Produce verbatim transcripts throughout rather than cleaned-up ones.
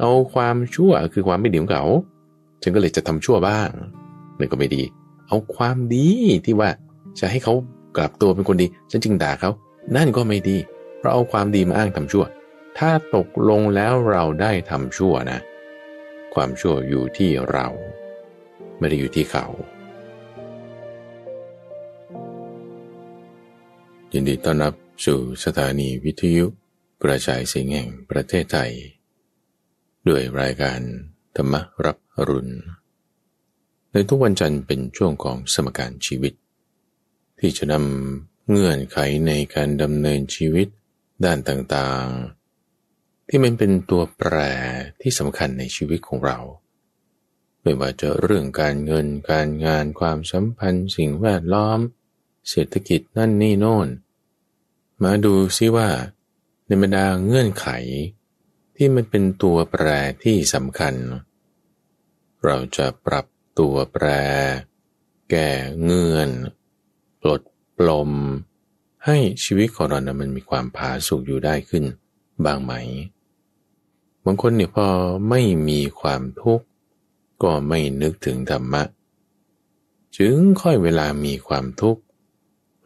เอาความชั่วคือความไม่ดีของเขาฉันก็เลยจะทำชั่วบ้างนั่นก็ไม่ดีเอาความดีที่ว่าจะให้เขากลับตัวเป็นคนดีฉันจึงด่าเขานั่นก็ไม่ดีเพราะเอาความดีมาอ้างทำชั่วถ้าตกลงแล้วเราได้ทำชั่วนะความชั่วอยู่ที่เราไม่ได้อยู่ที่เขายินดีต้อนรับสู่สถานีวิทยุกระจายเสียงแห่งประเทศไทยด้วยรายการธรรมรับอรุณในทุกวันจันทร์เป็นช่วงของสมการชีวิตที่จะนำเงื่อนไขในการดำเนินชีวิตด้านต่างๆที่มันเป็นตัวแปรที่สำคัญในชีวิตของเราไม่ว่าจะเรื่องการเงินการงานความสัมพันธ์สิ่งแวดล้อมเศรษฐกิจนั่นนี่โน่นมาดูซิว่าในบรรดาเงื่อนไขที่มันเป็นตัวแปรที่สำคัญเราจะปรับตัวแปรแก้เงื่อนปลดปลมให้ชีวิตของเรานะมันมีความผาสุกอยู่ได้ขึ้นบ้างไหมบางคนเนี่ยพอไม่มีความทุกข์ก็ไม่นึกถึงธรรมะจึงค่อยเวลามีความทุกข์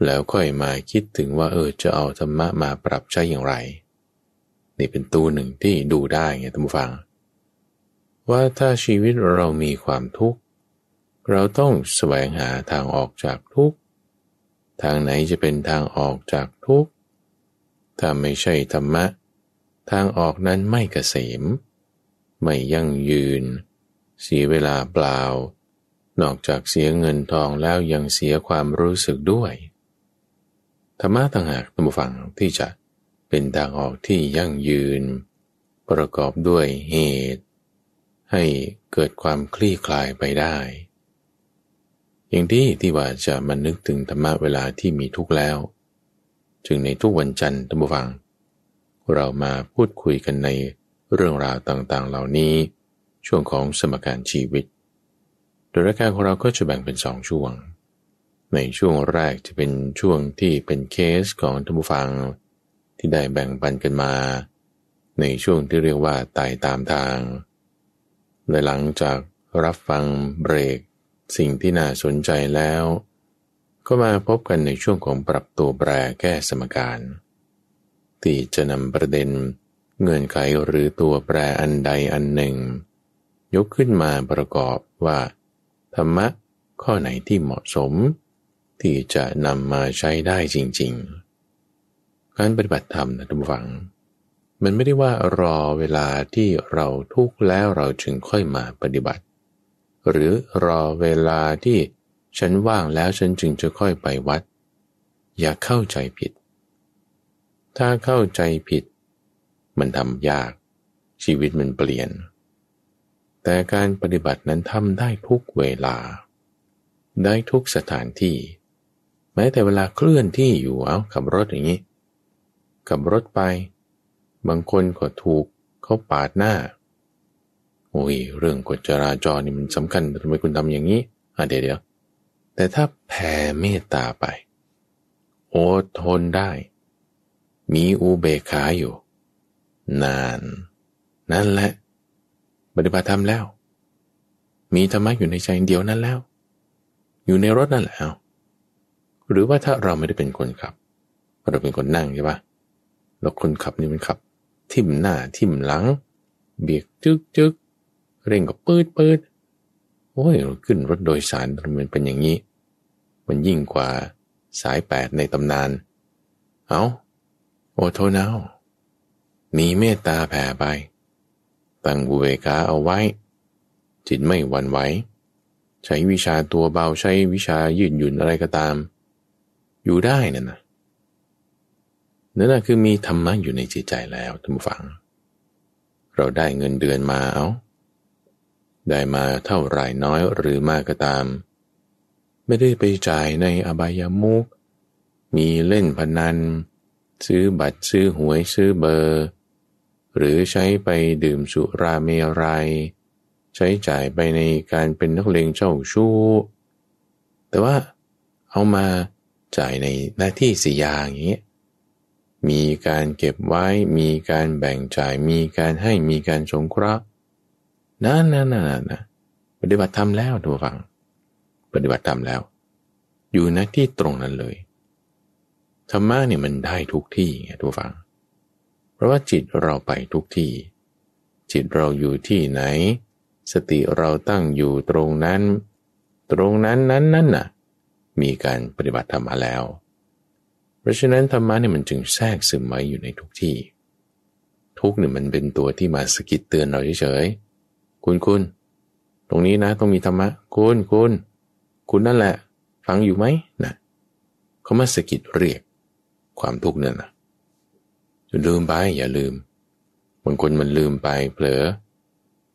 แล้วค่อยมาคิดถึงว่าเออจะเอาธรรมะมาปรับใช้อย่างไรนี่เป็นตัวหนึ่งที่ดูได้ไงท่านผู้ฟังว่าถ้าชีวิตเรามีความทุกข์เราต้องแสวงหาทางออกจากทุกข์ทางไหนจะเป็นทางออกจากทุกข์ถ้าไม่ใช่ธรรมะทางออกนั้นไม่เกษมไม่ยั่งยืนเสียเวลาเปล่านอกจากเสียเงินทองแล้วยังเสียความรู้สึกด้วยธรรมะต่างหากท่านผู้ฟังที่จะเป็นทางออกที่ยั่งยืนประกอบด้วยเหตุให้เกิดความคลี่คลายไปได้อย่างที่ที่ว่าจะมานึกถึงธรรมะเวลาที่มีทุกข์แล้วจึงในทุกวันจันทร์ท่านผู้ฟังเรามาพูดคุยกันในเรื่องราวต่างๆเหล่านี้ช่วงของสมการชีวิตโดยรายการของเราก็จะแบ่งเป็นสองช่วงในช่วงแรกจะเป็นช่วงที่เป็นเคสของท่านผู้ฟังที่ได้แบ่งปันกันมาในช่วงที่เรียกว่าตายตามทางและหลังจากรับฟังเบรกสิ่งที่น่าสนใจแล้วก็มาพบกันในช่วงของปรับตัวแปรแก้สมการที่จะนำประเด็นเงื่อนไขหรือตัวแปรอันใดอันหนึ่งยกขึ้นมาประกอบว่าธรรมะข้อไหนที่เหมาะสมที่จะนำมาใช้ได้จริงๆการปฏิบัติธรรมนะทุกฝังมันไม่ได้ว่ารอเวลาที่เราทุกข์แล้วเราจึงค่อยมาปฏิบัติหรือรอเวลาที่ฉันว่างแล้วฉันจึงจะค่อยไปวัดอย่าเข้าใจผิดถ้าเข้าใจผิดมันทำยากชีวิตมันเปลี่ยนแต่การปฏิบัตินั้นทำได้ทุกเวลาได้ทุกสถานที่แม้แต่เวลาเคลื่อนที่อยู่เอาขับรถอย่างนี้ขับรถไปบางคนก็ถูกเขาปาดหน้าโอ้ยเรื่องกฎจราจรนี่มันสำคัญทำไมคุณทำอย่างนี้อ่ะเดี๋ยวๆแต่ถ้าแผ่เมตตาไปอดทนได้มีอุเบกขาอยู่นานนั่นแหละปฏิบัติธรรมแล้วมีธรรมะอยู่ในใจเดียวนั้นแล้วอยู่ในรถนั่นแหละเอาหรือว่าถ้าเราไม่ได้เป็นคนขับเราเป็นคนนั่งใช่ปะแล้วคนขับนี่มันขับทิ่มหน้าทิ่มหลังเบียกจึ๊กจึ๊กเร่งก็ปื๊ดปื๊ดโอ้ยเราขึ้นรถโดยสารมันเป็นอย่างนี้มันยิ่งกว่าสายแปดในตำนานเอาโอโทนเอามีเมตตาแผ่ไปตั้งอุเบกขาเอาไว้จิตไม่หวั่นไหวใช้วิชาตัวเบาใช้วิชายืดหยุ่นอะไรก็ตามอยู่ได้นั่นนะนั่นนะคือมีธรรมะอยู่ในจิตใจแล้วท่านผู้ฟังเราได้เงินเดือนมาเอาได้มาเท่าไหร่น้อยหรือมากก็ตามไม่ได้ไปจ่ายในอบายมุขมีเล่นพนันซื้อบัตรซื้อหวยซื้อเบอร์หรือใช้ไปดื่มสุราเมรัยใช้จ่ายไปในการเป็นนักเลงเจ้าชู้แต่ว่าเอามาจ่ายในหน้าที่สิยาอย่างนี้ มีการเก็บไว้มีการแบ่งจ่ายมีการให้มีการสงเคราะห์นั่นนั่นนั่นนะปฏิบัติธรรมแล้วทุกฝั่งปฏิบัติธรรมแล้วอยู่ณที่ตรงนั้นเลยธรรมะเนี่ยมันได้ทุกที่ไงทุกฝั่งเพราะว่าจิตเราไปทุกที่จิตเราอยู่ที่ไหนสติเราตั้งอยู่ตรงนั้นตรงนั้นนั้นนั่นน่ะมีการปฏิบัติธรรมมาแล้วเพราะฉะนั้นธรรมะเนี่ยมันจึงแทรกซึมไว้อยู่ในทุกที่ทุกเนี่ยมันเป็นตัวที่มาสะกิดเตือนเราเฉยๆคุณคุณตรงนี้นะต้องมีธรรมะคุณคุณคุณนั่นแหละฟังอยู่ไหมนะเขามาสะกิดเรียกความทุกข์นั่นนะอย่าลืมไปอย่าลืมบางคนมันลืมไปเผลอ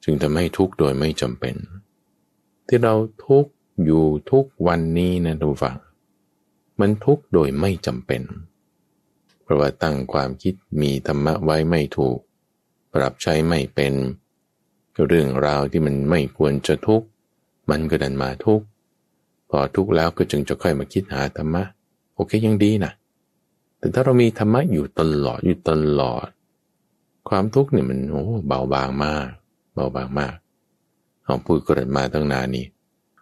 จึงทำให้ทุกข์โดยไม่จำเป็นที่เราทุกข์อยู่ทุกวันนี้นะทุกฝั่งมันทุกข์โดยไม่จำเป็นเพราะว่าตั้งความคิดมีธรรมะไว้ไม่ถูกปรับใช้ไม่เป็นเรื่องราวที่มันไม่ควรจะทุกข์มันก็ดันมาทุกข์พอทุกข์แล้วก็จึงจะค่อยมาคิดหาธรรมะโอเคยังดีนะแต่ถ้าเรามีธรรมะอยู่ตลอดอยู่ตลอดความทุกข์เนี่ยมันโอ้เบาบางมากเบาบางมากเอาพูดกระดมาตั้งนานนี้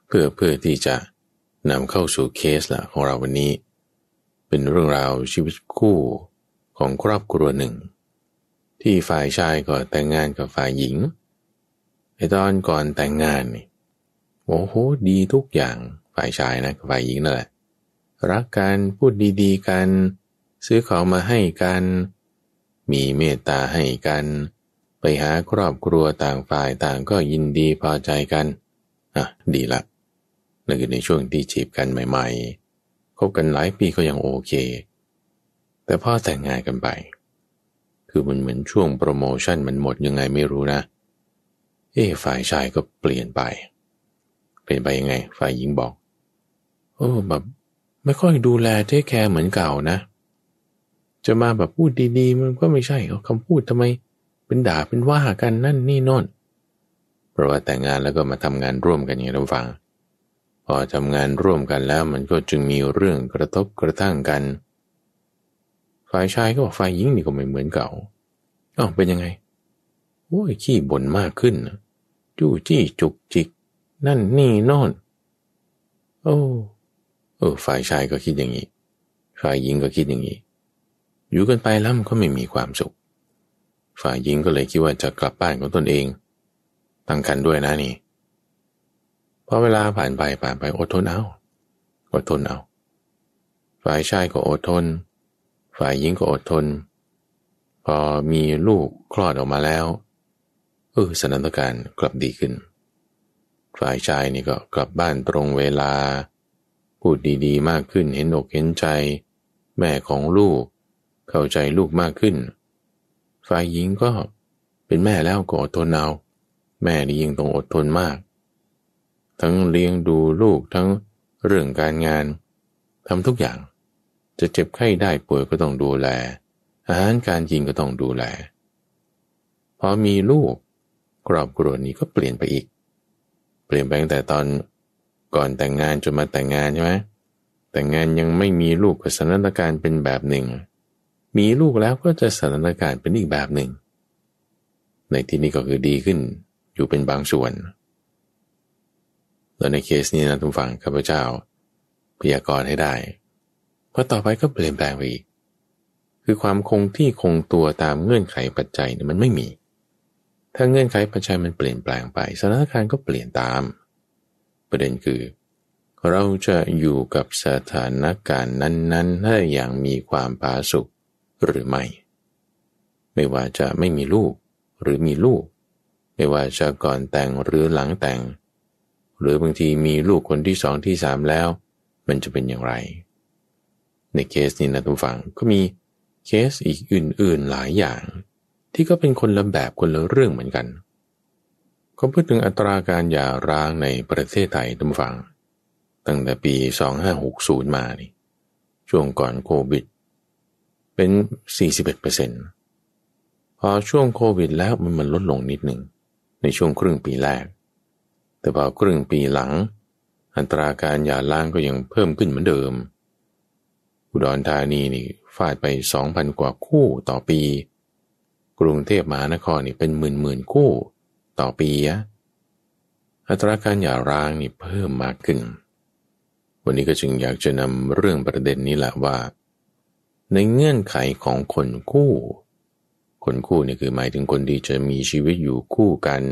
เพื่อเพื่อที่จะนำเข้าสู่เคสละของเราวันนี้เป็นเรื่องราวชีวิตคู่ของครอบครัวหนึ่งที่ฝ่ายชายก็แต่งงานกับฝ่ายหญิงในตอนก่อนแต่งงานนี่โอ้โหดีทุกอย่างฝ่ายชายนะกับฝ่ายหญิงนั่นแหละรักกันพูดดีๆกันซื้อของมาให้กันมีเมตตาให้กันไปหาครอบครัวต่างฝ่ายต่างก็ยินดีพอใจกันอ่ะดีละนั่นคือในช่วงที่จีบกันใหม่ๆคบกันหลายปีก็ยังโอเคแต่พอแต่งงานกันไปคือมันเหมือนช่วงโปรโมชั่นมันหมดยังไงไม่รู้นะเอ้ฝ่ายชายก็เปลี่ยนไปเปลี่ยนไปยังไงฝ่ายหญิงบอกโอ้แบบไม่ค่อยดูแลเทคแคร์เหมือนเก่านะจะมาแบบพูดดีๆมันก็ไม่ใช่คำพูดทำไมเป็นด่าเป็นว่ากันนั่นนี่โน่นเพราะว่าแต่งงานแล้วก็มาทำงานร่วมกันอย่างเราฟังพอทำงานร่วมกันแล้วมันก็จึงมีเรื่องกระทบกระทั่งกันฝ่ายชายก็บอกฝ่ายหญิงนี่ก็ไม่เหมือนเก่าอ้าวเป็นยังไงโอ้ยขี้บ่นมากขึ้นจู้จี้จุกจิกนั่นนี่โน่นโอ้เออฝ่ายชายก็คิดอย่างนี้ฝ่ายหญิงก็คิดอย่างนี้อยู่กันไปแล้วมันก็ไม่มีความสุขฝ่ายหญิงก็เลยคิดว่าจะกลับบ้านของตนเองตั้งคันด้วยนะนี่พอเวลาผ่านไปผ่านไปอดทนเอาอดทนเอาฝ่ายชายก็อดทนฝ่ายหญิงก็อดทนพอมีลูกคลอดออกมาแล้วเออสถานการณ์กลับดีขึ้นฝ่ายชายนี่ก็กลับบ้านตรงเวลาพูดดีๆมากขึ้นเห็นอกเห็นใจแม่ของลูกเข้าใจลูกมากขึ้นฝ่ายหญิงก็เป็นแม่แล้วก็อดทนเอาแม่นี่ยิ่งต้องอดทนมากทั้งเลี้ยงดูลูกทั้งเรื่องการงานทำทุกอย่างจะเจ็บไข้ได้ป่วยก็ต้องดูแลอาหารการกินก็ต้องดูแลพอมีลูกครอบครัวนี้ก็เปลี่ยนไปอีกเปลี่ยนไปตั้งแต่ตอนก่อนแต่งงานจนมาแต่งงานใช่ไหมแต่งงานยังไม่มีลูกก็สถานการณ์เป็นแบบหนึ่งมีลูกแล้วก็จะสถานการณ์เป็นอีกแบบหนึ่งในที่นี้ก็คือดีขึ้นอยู่เป็นบางส่วนแล้วในเคสนี้นะทุกฝั่งข้าพเจ้าพยากรณ์ให้ได้เพราะต่อไปก็เปลี่ยนแปลงไปอีกคือความคงที่คงตัวตามเงื่อนไขปัจจัยเนี่ยมันไม่มีถ้าเงื่อนไขปัจจัยมันเปลี่ยนแปลงไปสถานการณ์ก็เปลี่ยนตามประเด็นคือเราจะอยู่กับสถานการณ์นั้นๆให้อย่างมีความผาสุกหรือไม่ไม่ว่าจะไม่มีลูกหรือมีลูกไม่ว่าจะก่อนแต่งหรือหลังแต่งหรือบางทีมีลูกคนที่สองที่สามแล้วมันจะเป็นอย่างไรในเคสนี้นะทุกฝั่งก็มีเคสอีกอื่นๆหลายอย่างที่ก็เป็นคนละแบบคนละเรื่องเหมือนกันเขาพูดถึงอัตราการหย่าร้างในประเทศไทยทุกฝั่งตั้งแต่ปีสองพันห้าร้อยหกสิบมานี่ช่วงก่อนโควิดเป็น สี่สิบเอ็ดเปอร์เซ็นต์ พอช่วงโควิดแล้วมันมันลดลงนิดหนึ่งในช่วงครึ่งปีแรกแต่พอครึ่งปีหลังอัตราการหย่าร้างก็ยังเพิ่มขึ้นเหมือนเดิมอุดรธานีนี่ ฟาดไป สองพัน กว่าคู่ต่อปีกรุงเทพมหานครนี่เป็นหมื่นๆคู่ต่อปีนะอัตราการหย่าร้างนี่เพิ่มมากขึ้นวันนี้ก็จึงอยากจะนำเรื่องประเด็นนี้แหละว่าในเงื่อนไขของคนคู่คนคู่นี่คือหมายถึงคนที่จะมีชีวิตอยู่คู่กัน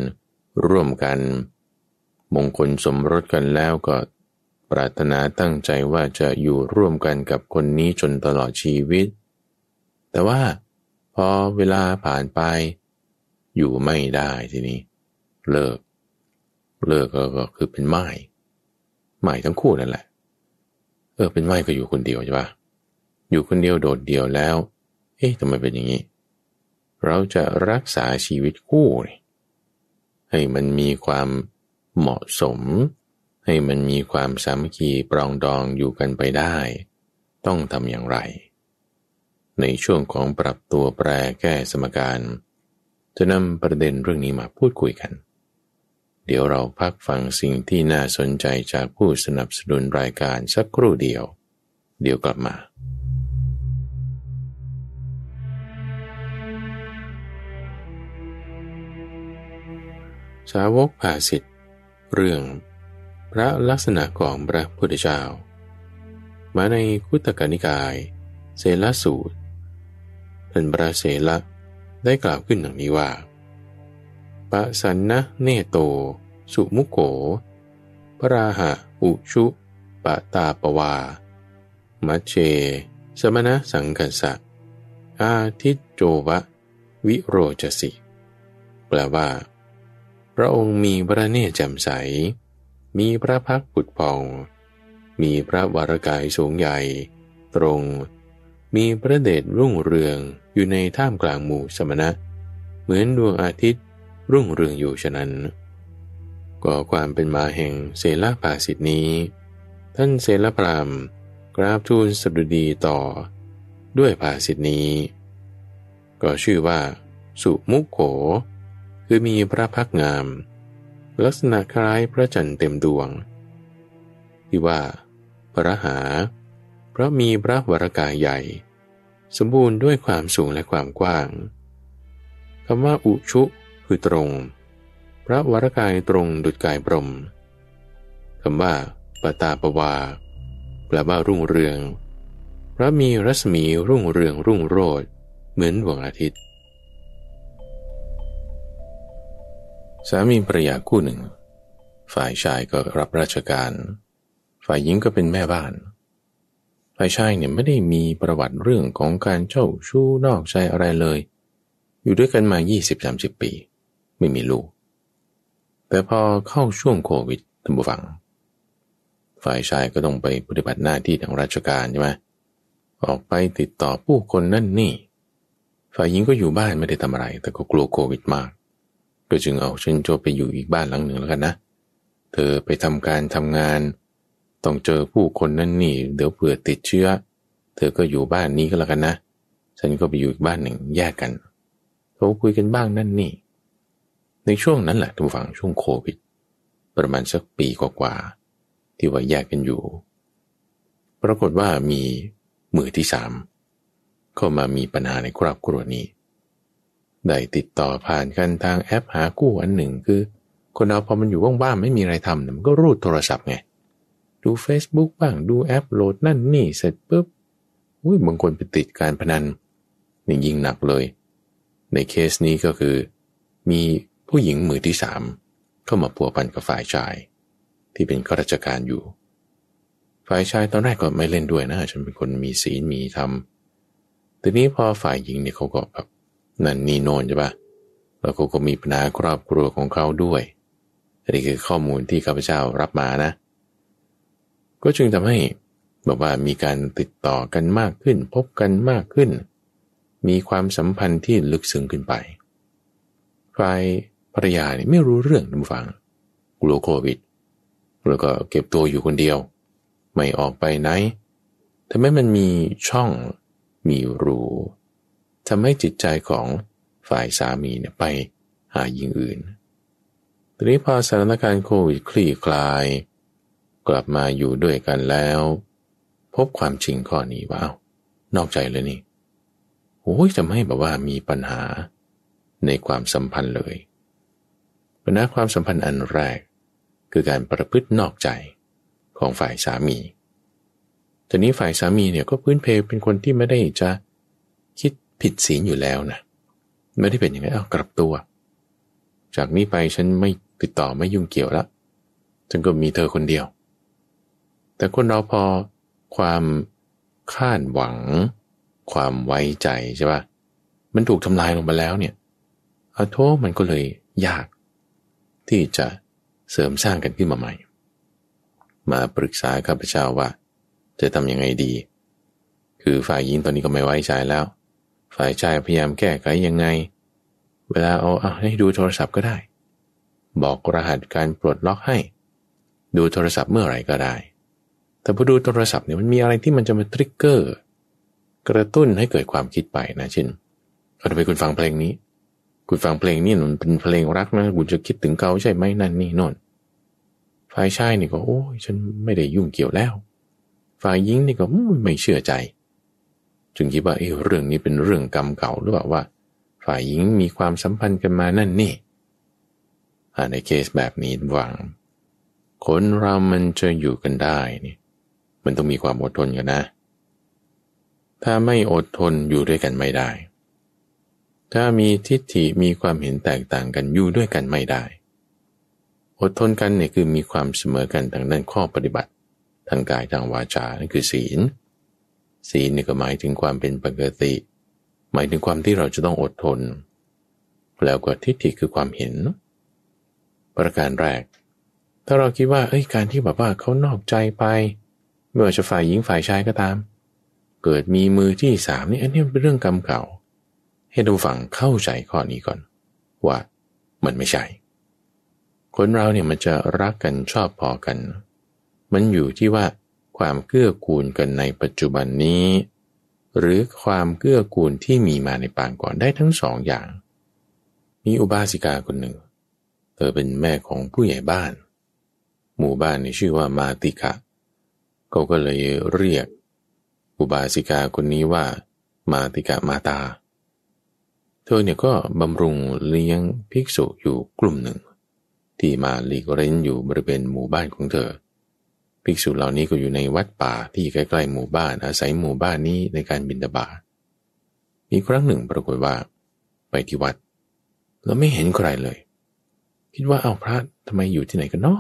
ร่วมกันมงคลสมรสกันแล้วก็ปรารถนาตั้งใจว่าจะอยู่ร่วมกันกับคนนี้จนตลอดชีวิตแต่ว่าพอเวลาผ่านไปอยู่ไม่ได้ทีนี้เลิกเลิกก็คือเป็นม่ายม่ายทั้งคู่นั่นแหละเออเป็นม่ายก็อยู่คนเดียวใช่ปะอยู่คนเดียวโดดเดี่ยวแล้วเอ๊ะทำไมเป็นอย่างนี้เราจะรักษาชีวิตคู่ให้มันมีความเหมาะสมให้มันมีความสามัคคีปรองดองอยู่กันไปได้ต้องทำอย่างไรในช่วงของปรับตัวแปรแก้สมการจะนำประเด็นเรื่องนี้มาพูดคุยกันเดี๋ยวเราพักฟังสิ่งที่น่าสนใจจากผู้สนับสนุนรายการสักครู่เดียวเดี๋ยวกลับมาสาวกภาสิทธิ์เรื่องพระลักษณะของพระพุทธเจ้ามาในคุตตกนิกายเสลสูตรท่านพระเสละได้กล่าวขึ้นดังนี้ว่าปะสันนะเนโตสุมุโขปราหะอุชุปะตาปวามัชเชสมณสังกัสสะอาทิตโจวะวิโรจสิแปลว่าพระองค์มีพระเนตรแจ่มใสมีพระพักตร์ผุดผ่องมีพระวรกายสูงใหญ่ตรงมีพระเดชรุ่งเรืองอยู่ในท่ามกลางหมู่สมณะเหมือนดวงอาทิตย์รุ่งเรืองอยู่ฉะนั้นก็ความเป็นมาแห่งเสลภาสิทธินี้ท่านเสลพราหมณ์กราบทูลสดุดีต่อด้วยภาสิทธินี้ก็ชื่อว่าสุมุโขคือมีพระพักงามลักษณะคล้ายพระจันทร์เต็มดวงที่ว่าพระหาเพราะมีพระวรกายใหญ่สมบูรณ์ด้วยความสูงและความกว้างคำว่าอุชุคือตรงพระวรกายตรงดุจกายพรหมคำว่าปตาปวาแปลว่ารุ่งเรืองเพราะมีรัศมีรุ่งเรืองรุ่งโรจน์เหมือนดวงอาทิตย์สามีภรรยาคู่หนึ่งฝ่ายชายก็รับราชการฝ่ายหญิงก็เป็นแม่บ้านฝ่ายชายเนี่ยไม่ได้มีประวัติเรื่องของการเจ้าชู้นอกใจอะไรเลยอยู่ด้วยกันมา ยี่สิบถึงสามสิบ ปีไม่มีลูกแต่พอเข้าช่วงโควิดท่านผู้ฟังฝ่ายชายก็ต้องไปปฏิบัติหน้าที่ทางราชการใช่ไหมออกไปติดต่อผู้คนนั่นนี่ฝ่ายหญิงก็อยู่บ้านไม่ได้ทำอะไรแต่ก็กลัวโควิดมากก็จึงเอาเชิญโจไปอยู่อีกบ้านหลังหนึ่งแล้วกันนะเธอไปทำการทำงานต้องเจอผู้คนนั่นนี่เดี๋ยวเผื่อติดเชื้อเธอก็อยู่บ้านนี้ก็แล้วกันนะฉันก็ไปอยู่อีกบ้านหนึ่งแยกกันโทรคุยกันบ้างนั่นนี่ในช่วงนั้นแหละทุกฝั่งช่วงโควิดประมาณสักปีกว่าๆที่ว่าแยกกันอยู่ปรากฏว่ามีมือที่สามเข้ามามีปัญหาในครอบครัวนี้ได้ติดต่อผ่านกันทางแอปหาคู่อันหนึ่งคือคนเราพอมันอยู่ว่างๆไม่มีอะไรทำมันก็รูดโทรศัพท์ไงดู Facebook บ้างดูแอปโหลดนั่นนี่เสร็จปุ๊บอุ้ยบางคนไปติดการพนันนี่ยิ่งหนักเลยในเคสนี้ก็คือมีผู้หญิงมือที่สามเข้ามาพัวพันกับฝ่ายชายที่เป็นข้าราชการอยู่ฝ่ายชายตอนแรกก็ไม่เล่นด้วยนะฉันเป็นคนมีศีลมีธรรมทีนี้พอฝ่ายหญิงเนี่ยเขาก็แบบนั่นนี่โน่นใช่ปะแล้วเขาก็มีปัญหาครอบครัวของเขาด้วยอันนี้คือข้อมูลที่ข้าพเจ้ารับมานะก็จึงทำให้บอกว่ามีการติดต่อกันมากขึ้นพบกันมากขึ้นมีความสัมพันธ์ที่ลึกซึ้งขึ้นไปฝ่ายภรรยาเนี่ยไม่รู้เรื่องนะฟังกลัวโควิดแล้วก็เก็บตัวอยู่คนเดียวไม่ออกไปไหนทำให้มันมีช่องมีรูทำให้จิตใจของฝ่ายสามีเนี่ยไปหาหญิงอื่นทีนี้พอสถานการณ์โควิดคลี่คลายกลับมาอยู่ด้วยกันแล้วพบความจริงข้อนี้ว่า นอกใจเลยนี่โอ้ยจะไม่แบบว่ามีปัญหาในความสัมพันธ์เลยปัญหาความสัมพันธ์อันแรกคือการประพฤตินอกใจของฝ่ายสามีแต่นี้ฝ่ายสามีเนี่ยก็พื้นเพเป็นคนที่ไม่ได้จะคิดผิดศีลอยู่แล้วนะไม่ได้เป็นอย่างนั้นเอากลับตัวจากนี้ไปฉันไม่ติดต่อไม่ยุ่งเกี่ยวละฉันก็มีเธอคนเดียวแต่คนเราพอความคาดหวังความไว้ใจใช่ป่ะมันถูกทำลายลงไปแล้วเนี่ยเอาโทษมันก็เลยยากที่จะเสริมสร้างกันขึ้นมาใหม่มาปรึกษาข้าพเจ้าว่าจะทำยังไงดีคือฝ่ายหญิงตอนนี้ก็ไม่ไว้ใจแล้วฝ่ายชายพยายามแก้ไขยังไงเวลาเอาเอาให้ดูโทรศัพท์ก็ได้บอกรหัสการปลดล็อกให้ดูโทรศัพท์เมื่อไหร่ก็ได้แต่พอดูโทรศัพท์เนี่ยมันมีอะไรที่มันจะมาทริกเกอร์กระตุ้นให้เกิดความคิดไปนะเช่นเอาไปคุณฟังเพลงนี้คุณฟังเพลงนี่มันเป็นเพลงรักนะคุณจะคิดถึงเขาใช่ไหมนั่นนี่โน่นฝ่ายชายนี่ก็โอ้ยฉันไม่ได้ยุ่งเกี่ยวแล้วฝ่ายหญิงนี่ก็ไม่เชื่อใจจึงคิดว่าเออเรื่องนี้เป็นเรื่องกรรมเก่าหรือเปล่าว่าฝ่ายหญิงมีความสัมพันธ์กันมานั่นนี่ในเคสแบบนี้หวังคนเรามันจะอยู่กันได้นี่มันต้องมีความอดทนกันนะถ้าไม่อดทนอยู่ด้วยกันไม่ได้ถ้ามีทิฏฐิมีความเห็นแตกต่างกันอยู่ด้วยกันไม่ได้อดทนกันเนี่ยคือมีความเสมอกันทางด้านข้อปฏิบัติทางกายทางวาจานั่นคือศีลศีลนี่ก็หมายถึงความเป็นปกติหมายถึงความที่เราจะต้องอดทนแล้วก็ทิฏฐิคือความเห็นประการแรกถ้าเราคิดว่าเอ้ยการที่แบบว่าเขานอกใจไปไม่ว่าจะฝ่ายหญิงฝ่ายชายก็ตามเกิดมีมือที่สามนี่อันนี้เป็นเรื่องกรรมเก่าให้ดูฝั่งเข้าใจข้อนี้ก่อนว่ามันไม่ใช่คนเราเนี่ยมันจะรักกันชอบพอกันมันอยู่ที่ว่าความเกื้อกูลกันในปัจจุบันนี้หรือความเกื้อกูลที่มีมาในปางก่อนได้ทั้งสองอย่างมีอุบาสิกาคนหนึ่งเธอเป็นแม่ของผู้ใหญ่บ้านหมู่บ้านนี่ชื่อว่ามาติกะเขาก็เลยเรียกอุบาสิกาคนนี้ว่ามาติกะมาตาเธอเนี่ยก็บำรุงเลี้ยงภิกษุอยู่กลุ่มหนึ่งที่มาหลีกเร้นอยู่บริเวณหมู่บ้านของเธอภิกษุเหล่านี้ก็อยู่ในวัดป่าที่ใกล้ๆหมู่บ้านอาศัยหมู่บ้านนี้ในการบิณฑบาตมีครั้งหนึ่งปรากฏว่าไปที่วัดแล้วไม่เห็นใครเลยคิดว่าเอาพระทำไมอยู่ที่ไหนกันน้อ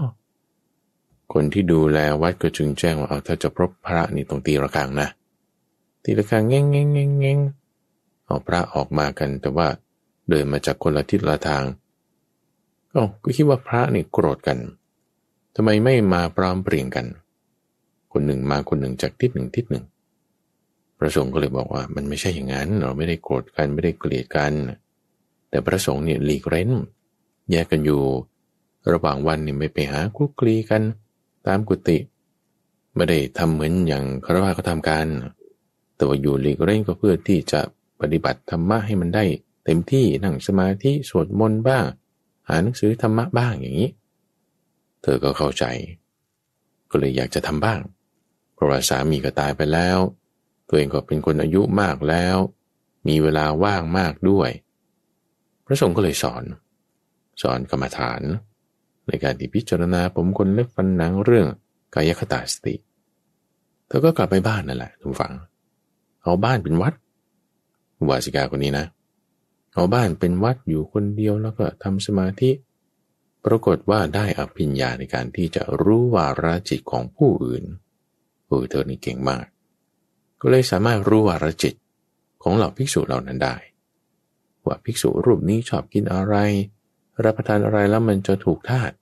คนที่ดูแลวัดก็จึงแจ้งว่าเอาถ้าจะพบพระนี่ต้องตีระฆังนะตีระฆังเง่งเง่งเง่งเง่งเอาพระออกมากันแต่ว่าเดินมาจากคนละทิศละทางเอ้าก็คิดว่าพระนี่โกรธกันทำไมไม่มาพร้อมเพรียงกันคนหนึ่งมาคนหนึ่งจากทิศหนึ่งทิศหนึ่งพระสงฆ์ก็เลยบอกว่ามันไม่ใช่อย่างนั้นเราไม่ได้โกรธกันไม่ได้เกลียดกันแต่พระสงฆ์เนี่ยหลีกเร้นแยกกันอยู่ระหว่างวันนี่ไม่ไปหาคลุกคลีกันตามกุฏิไม่ได้ทำเหมือนอย่างคฤหัสถ์เขาทำกันแต่ว่าอยู่หลีกเร้นก็เพื่อที่จะปฏิบัติธรรมะให้มันได้เต็มที่นั่งสมาธิสวดมนต์บ้างหาหนังสือธรรมะบ้างอย่างนี้เธอก็เข้าใจก็เลยอยากจะทำบ้างเพราะว่าสามีก็ตายไปแล้วตัวเองก็เป็นคนอายุมากแล้วมีเวลาว่างมากด้วยพระสงฆ์ก็เลยสอนสอนกรรมฐานในการที่พิจารณาผมขนเล็บฟันหนังเรื่องกายคตาสติเธอก็กลับไปบ้านนั่นแหละทุกฝังเอาบ้านเป็นวัดอุบาสิกาคนนี้นะเอาบ้านเป็นวัดอยู่คนเดียวแล้วก็ทำสมาธิปรากฏว่าได้อภิญญาในการที่จะรู้วาระจิตของผู้อื่นโอ้เธอนี่เก่งมากก็เลยสามารถรู้วาระจิตของเหล่าภิกษุเหล่านั้นได้ว่าภิกษุรูปนี้ชอบกินอะไรรับประทานอะไรแล้วมันจะถูกธาตุ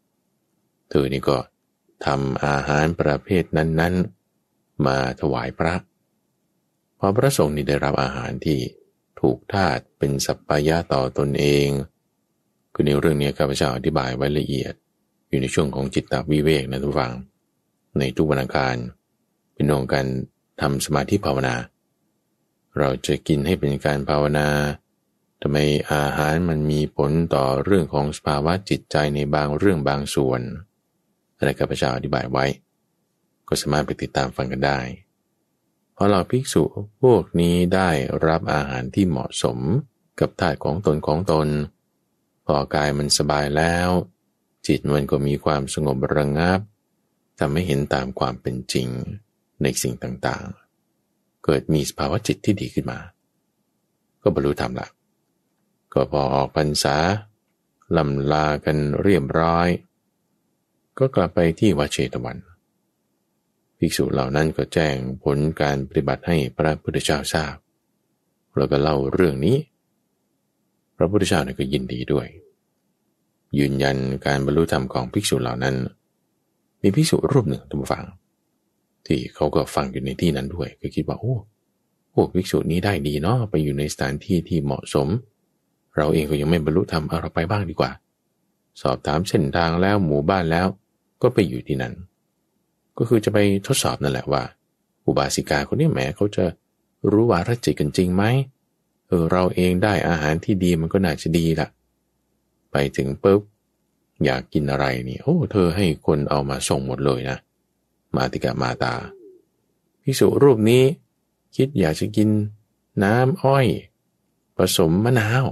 เธอนี่ก็ทำอาหารประเภทนั้นๆมาถวายพระพอพระสงฆ์นี่ได้รับอาหารที่ถูกธาตุเป็นสัปปายะต่อตนเองคือในเรื่องนี้ข้าพเจ้าอธิบายไว้ละเอียดอยู่ในช่วงของจิตตวิเวกนะทุกฟังในทุกวันอังคารเป็นองค์การทำสมาธิภาวนาเราจะกินให้เป็นการภาวนาทำไมอาหารมันมีผลต่อเรื่องของสภาวะจิตใจในบางเรื่องบางส่วนอะไรข้าพเจ้าอธิบายไว้ก็สามารถไปติดตามฟังกันได้ อเหล่าภิกษุพวกนี้ได้รับอาหารที่เหมาะสมกับธาตุของตนของตนพอกายมันสบายแล้วจิตมันก็มีความสงบระงับทำให้เห็นตามความเป็นจริงในสิ่งต่างๆเกิดมีสภาวะจิตที่ดีขึ้นมาก็บรรลุธรรมละก็พอออกพรรษาลำลากันเรียบร้อยก็กลับไปที่วัดเชตวันภิกษุเหล่านั้นก็แจ้งผลการปฏิบัติให้พระพุทธเจ้าทราบแล้วก็เล่าเรื่องนี้พระพุทธเจ้าก็ยินดีด้วยยืนยันการบรรลุธรรมของภิกษุเหล่านั้นมีภิกษุรูปหนึ่งท่านผู้ฟังที่เขาก็ฟังอยู่ในที่นั้นด้วยก็คิดว่าโอ้พวกภิกษุนี้ได้ดีเนาะไปอยู่ในสถานที่ที่เหมาะสมเราเองก็ยังไม่บรรลุธรรมเอาเราไปบ้างดีกว่าสอบถามเส้นทางแล้วหมู่บ้านแล้วก็ไปอยู่ที่นั้นก็คือจะไปทดสอบนั่นแหละว่าอุบาสิกาคนนี้แหมเขาจะรู้วาระจิตกันจริงไหมเออเราเองได้อาหารที่ดีมันก็น่าจะดีละไปถึงปุ๊บอยากกินอะไรนี่โอ้เธอให้คนเอามาส่งหมดเลยนะมาติกะมาตาภิกษุรูปนี้คิดอยากจะกินน้ำอ้อยผสมมะนาว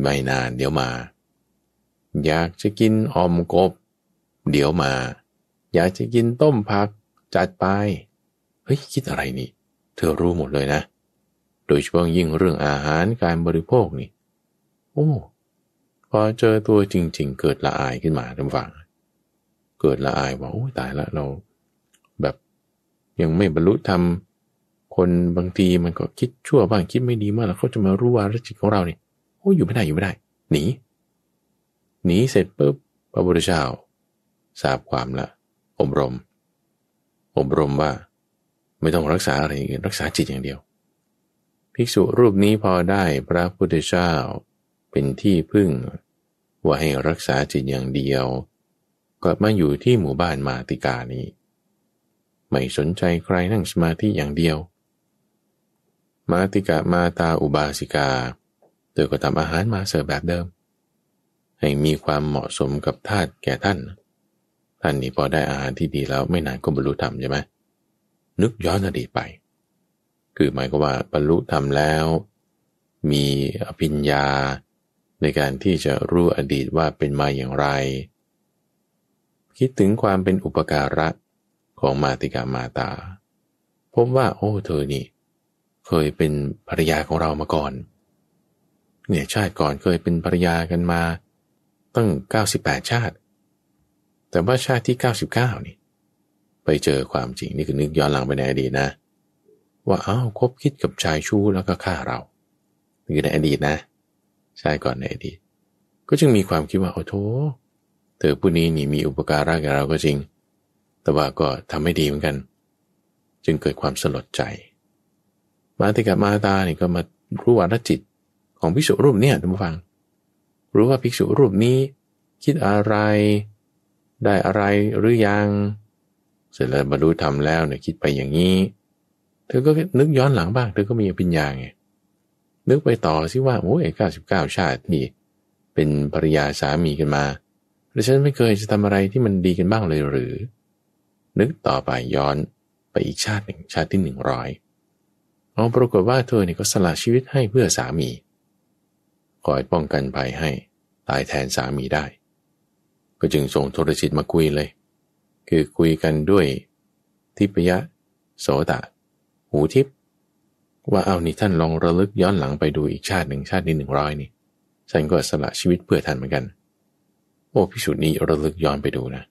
ไม่นานเดี๋ยวมาอยากจะกินออมกบเดี๋ยวมาอยากจะกินต้มผักจัดไปเฮ้ยคิดอะไรนี่เธอรู้หมดเลยนะโดยเฉพาะยิ่งเรื่องอาหารการบริโภคนี่โอ้พอเจอตัวจริงๆเกิดละอายขึ้นมาท่านฟังเกิดละอายว่าโอ้ตายละเราแบบยังไม่บรรลุธรรมคนบางทีมันก็คิดชั่วบ้างคิดไม่ดีมากแล้วเขาจะมารู้วาระจิตของเราเนี่ยโอ้อยู่ไม่ได้อยู่ไม่ได้หนีหนีเสร็จปุ๊บพระพุทธเจ้าทราบความละอบรมอบรมว่าไม่ต้องรักษาอะไรอื่นรักษาจิตอย่างเดียวภิกษุรูปนี้พอได้พระพุทธเจ้าเป็นที่พึ่งว่าให้รักษาจิตอย่างเดียวกลับมาอยู่ที่หมู่บ้านมาติกานี้ไม่สนใจใครนั่งสมาธิอย่างเดียวมาติกะมาตาอุบาสิกาเธอก็ทำอาหารมาเสิร์ฟแบบเดิมให้มีความเหมาะสมกับธาตุแก่ท่านท่านนี่พอได้อาหารที่ดีแล้วไม่นานก็บรรลุธรรมใช่ไหมนึกย้อนอดีตไปคือหมายก็ว่าบรรลุธรรมแล้วมีอภิญญาในการที่จะรู้อดีตว่าเป็นมาอย่างไรคิดถึงความเป็นอุปการะของมาติกามาตาพบว่าโอ้เธอนี่เคยเป็นภรรยาของเรามาก่อนเนี่ยชาติก่อนเคยเป็นภรรยากันมาตั้งเก้าสิบแปดชาติแต่ว่าชาติที่เก้าสิบเก้านี่ไปเจอความจริงนี่คือนึกย้อนหลังไปในอดีตนะว่าอ้าวคบคิดกับชายชู้แล้วก็ฆ่าเรานี่ในอดีตนะชาติก่อนในอดีตก็จึงมีความคิดว่าโอ้โธ่เธอผู้นี้นี่มีอุปการะแก่เราก็จริงแต่ว่าก็ทำไม่ดีเหมือนกันจึงเกิดความสลดใจมาติกะมาตานี่ก็มารู้วาระจิตของภิกษุรูปเนี่ยท่านผู้ฟังรู้ว่าภิกษุรูปนี้คิดอะไรได้อะไรหรือยังเสร็จแล้วบรรลุธรรมแล้วเนี่ยคิดไปอย่างนี้เธอก็นึกย้อนหลังบ้างเธอก็มีปัญญาไงนึกไปต่อสิว่าโอ้ยเก้าสิบเก้าชาตินี่เป็นภรรยาสามีกันมาแล้วฉันไม่เคยจะทำอะไรที่มันดีกันบ้างเลยหรือนึกต่อไปย้อนไปอีกชาติหนึ่งชาติที่หนึ่งร้อยเอาปรากฏว่าเธอเนี่ยก็สละชีวิตให้เพื่อสามีคอยป้องกันภัยให้ตายแทนสามีได้ก็จึงส่งโทรจิตมาคุยเลยคือคุยกันด้วยทิพยะโสตะหูทิพว่าเอานี่ท่านลองระลึกย้อนหลังไปดูอีกชาติหนึ่งชาติที่หนึ่งร้อยนี่ฉันก็สละชีวิตเพื่อท่านเหมือนกันโอ้ภิกษุนี้ระลึกย้อนไปดูนะ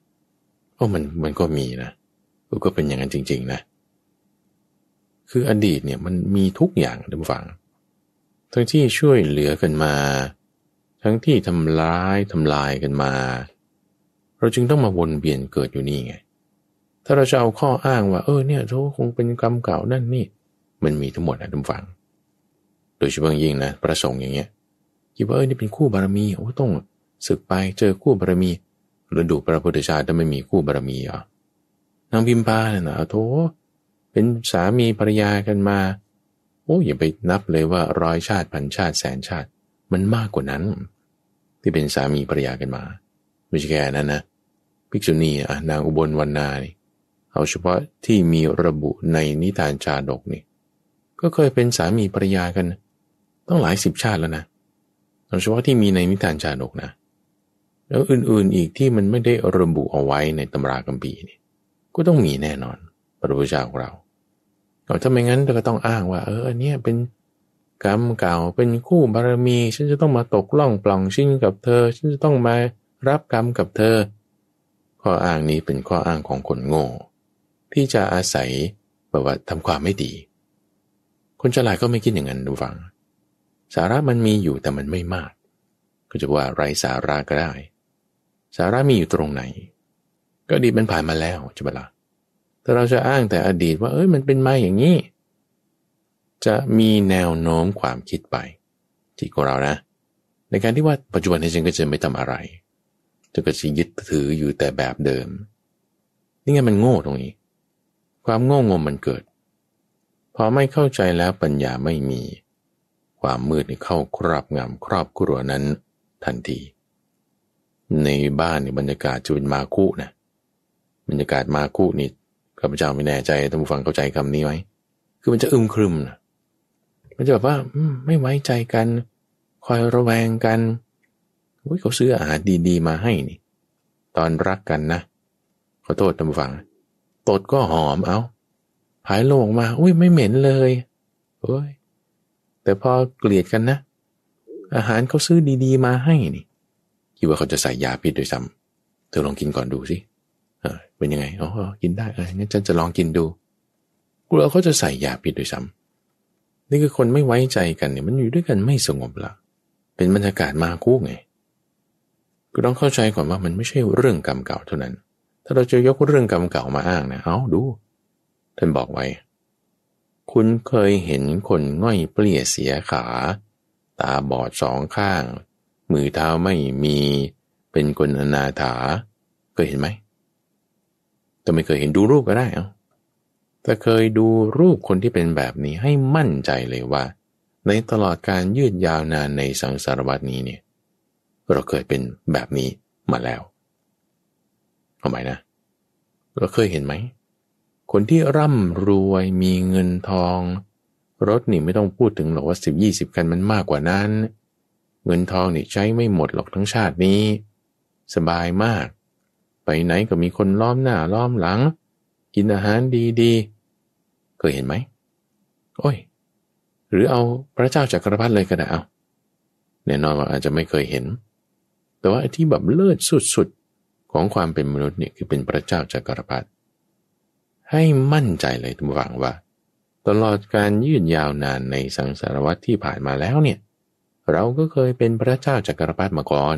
โอ้มันมันก็มีนะก็เป็นอย่างนั้นจริงๆนะคืออดีตเนี่ยมันมีทุกอย่างท่านผู้ฟังทั้งที่ช่วยเหลือกันมาทั้งที่ทำร้ายทำลายกันมาเราจึงต้องมาวนเวียนเกิดอยู่นี่ไงถ้าเราจะเอาข้ออ้างว่าเออเนี่ยโธ่คงเป็นกรรมเก่านั่นนี่มันมีทั้งหมดนะท่านฟังโดยเฉพาะยิ่งนะประสงค์อย่างเงี้ยคิดว่าเออนี่เป็นคู่บารมีโอ้ต้องศึกไปเจอคู่บารมีแล้วดูพระพุทธเจ้าจะไม่มีคู่บารมีเหรอนางพิมพาเนี่ยนะโธ่เป็นสามีภรรยากันมาโอ้อย่าไปนับเลยว่าร้อยชาติพันชาติแสนชาติมันมากกว่านั้นที่เป็นสามีภรรยากันมาไม่ใช่แค่นั้นนะภิกษุณีนางอุบลวรรณา เอาเฉพาะที่มีระบุในนิทานชาดกนี่ก็เคยเป็นสามีภรรยากันต้องหลายสิบชาติแล้วนะเอาเฉพาะที่มีในนิทานชาดกนะแล้วอื่นๆอีกที่มันไม่ได้ระบุเอาไว้ในตำราคัมภีร์นี่ก็ต้องมีแน่นอนพระพุทธเจ้าของเราเอาถ้าไม่งั้นเราก็ต้องอ้างว่าเอออันนี้เป็นกรรมเก่าเป็นคู่บารมีฉันจะต้องมาตกล่องปล่องชิ้นกับเธอฉันจะต้องมารับกรรมกับเธอข้ออ้างนี้เป็นข้ออ้างของคนโง่ที่จะอาศัยแบบว่าทำความไม่ดีคนฉลาดก็ไม่คิดอย่างนั้นดูฟังสาระมันมีอยู่แต่มันไม่มากก็จะว่าไร้สาระก็ได้สาระมีอยู่ตรงไหนก็อดีตมันผ่านมาแล้วใช่ไหมล่ะแต่เราจะอ้างแต่อดีตว่าเอ้ยมันเป็นมาอย่างนี้จะมีแนวโน้มความคิดไปที่ของเรานะในการที่ว่าปัจจุบันนี้ฉันก็จะไม่ทำอะไรจะก็จะยึดถืออยู่แต่แบบเดิมนี่ไงมันโง่ตรงนี้ความโง่งมมันเกิดพอไม่เข้าใจแล้วปัญญาไม่มีความมืดเข้าครอบงำครอบครัวนั้นทันทีในบ้านบรรยากาศจะเป็นมาคุนะบรรยากาศมาคุนี่ข้าพเจ้าไม่แน่ใจท่านผู้ฟังเข้าใจคำนี้ไหมคือมันจะอึมครึมนะมันจะแบบว่าไม่ไว้ใจกันคอยระแวงกันอุ้ยเขาซื้ออาหารดีๆมาให้นี่ตอนรักกันนะขอโทษท่านผู้ฟังตดก็หอมเอาหายโลงมาอุ้ยไม่เหม็นเลยเอ้ยแต่พอเกลียดกันนะอาหารเขาซื้อดีๆมาให้นี่คิดว่าเขาจะใส่ยาพิษด้วยซ้ำเธอลองกินก่อนดูสิเออเป็นยังไงอ๋อกินได้เอองั้นฉันจะลองกินดูกลัวเขาจะใส่ยาพิษด้วยซ้ำนี่คือคนไม่ไว้ใจกันเนี่ยมันอยู่ด้วยกันไม่สงบละเป็นบรรยากาศมาคู่ไงก็ต้องเข้าใจก่อนว่ามันไม่ใช่เรื่องกรรมเก่าเท่านั้นถ้าเราจะยกเรื่องกรรมเก่ามาอ้างนะเอาดูท่านบอกไว้คุณเคยเห็นคนง่อยเปลี่ยเสียขาตาบอดสองข้างมือเท้าไม่มีเป็นคนอนาถาเคยเห็นไหมแต่ไม่เคยเห็นดูรูปก็ได้เอ้าแต่เคยดูรูปคนที่เป็นแบบนี้ให้มั่นใจเลยว่าในตลอดการยืดยาวนานในสังสารวัฏนี้เนี่ยเราเคยเป็นแบบนี้มาแล้วเอาไหมนะเราเคยเห็นไหมคนที่ร่ำรวยมีเงินทองรถนี่ไม่ต้องพูดถึงหรอกว่าสิบยี่สิบคันมันมากกว่านั้นเงินทองนี่ใช้ไม่หมดหรอกทั้งชาตินี้สบายมากไปไหนก็มีคนล้อมหน้าล้อมหลังกินอาหารดีๆเคยเห็นไหมโอ้ยหรือเอาพระเจ้าจักรพรรดิเลยก็ได้เอาแน่นอนว่าอาจจะไม่เคยเห็นแต่ว่าที่แบบเลิศสุดๆของความเป็นมนุษย์เนี่ยคือเป็นพระเจ้าจักรพรรดิให้มั่นใจเลยทุกฝั่งว่าตลอดการยืดยาวนานในสังสารวัฏที่ผ่านมาแล้วเนี่ยเราก็เคยเป็นพระเจ้าจักรพรรดิมาก่อน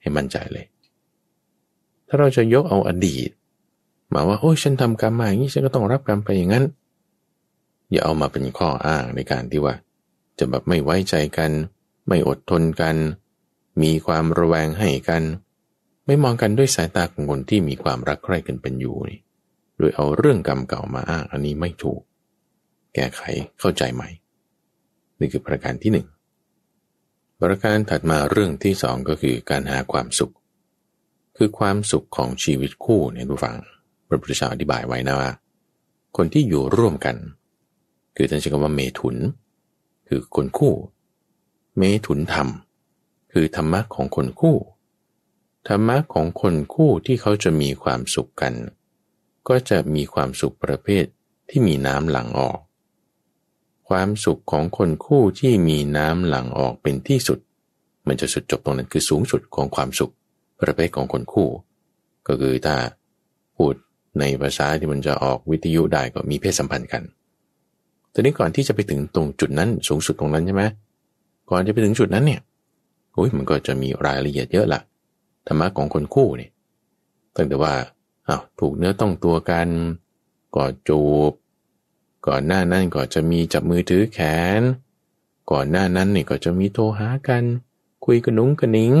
ให้มั่นใจเลยถ้าเราจะยกเอาอดีตมาว่าโอ้ยฉันทำกรรมมาอย่างนี้ฉันก็ต้องรับกรรมไปอย่างนั้นอย่าเอามาเป็นข้ออ้างในการที่ว่าจะแบบไม่ไว้ใจกันไม่อดทนกันมีความระแวงให้กันไม่มองกันด้วยสายตาของคนที่มีความรักใคร่กันเป็นอยู่นี่โดยเอาเรื่องกรรมเก่ามาอ้างอันนี้ไม่ถูกแก้ไขเข้าใจใหม่นี่คือประการที่หนึ่งประการถัดมาเรื่องที่สองก็คือการหาความสุขคือความสุขของชีวิตคู่เนี่ยทุกฝั่งพระพุทธเจ้าอธิบายไว้นะว่าคนที่อยู่ร่วมกันคือท่านใช้คำว่าเมถุนคือคนคู่เมถุนธรรมคือธรรมะของคนคู่ธรรมะของคนคู่ที่เขาจะมีความสุขกันก็จะมีความสุขประเภทที่มีน้ำหลั่งออกความสุขของคนคู่ที่มีน้ำหลั่งออกเป็นที่สุดมันจะสุดจบตรงนั้นคือสูงสุดของความสุขประเภทของคนคู่ก็คือถ้าพูดในภาษาที่มันจะออกวิทยุได้ก็มีเพศสัมพันธ์กันแต่นี้ก่อนที่จะไปถึงตรงจุดนั้นสูงสุดตรงนั้นใช่ไหมก่อนจะไปถึงจุดนั้นเนี่ยโอ้ยมันก็จะมีรายละเอียดเยอะละธรรมะของคนคู่เนี่ยตั้งแต่ว่าอ้าวถูกเนื้อต้องตัวกันกอดจูบก่อนหน้านั้นก็จะมีจับมือถือแขนก่อนหน้านั้นนี่ก็จะมีโทรหากันคุยกระนุ้งกระนิง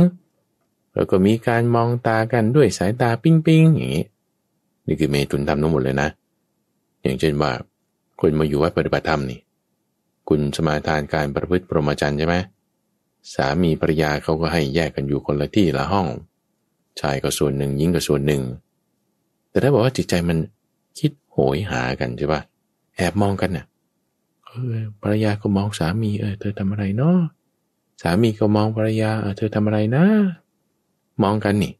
แล้วก็มีการมองตากันด้วยสายตาปิ๊งๆอย่างนี้นี่คือเมตุนธรรมทั้งหมดเลยนะอย่างเช่นว่าคุณมาอยู่วัดปฏิบัติธรรมนี่คุณสมาทานการประพฤติพรหมจรรย์ใช่ไหมสามีภรรยาเขาก็ให้แยกกันอยู่คนละที่ละห้องชายก็ส่วนหนึ่งหญิงก็ส่วนหนึ่งแต่ถ้าบอกว่าจิตใจมัน โหยหากันใช่ปะแอบมองกันน่ะเออภรรยาก็มองสามีเออเธอทำอะไรเนาะสามีก็มองภรรยาเออเธอทำอะไรนะมองกันนี่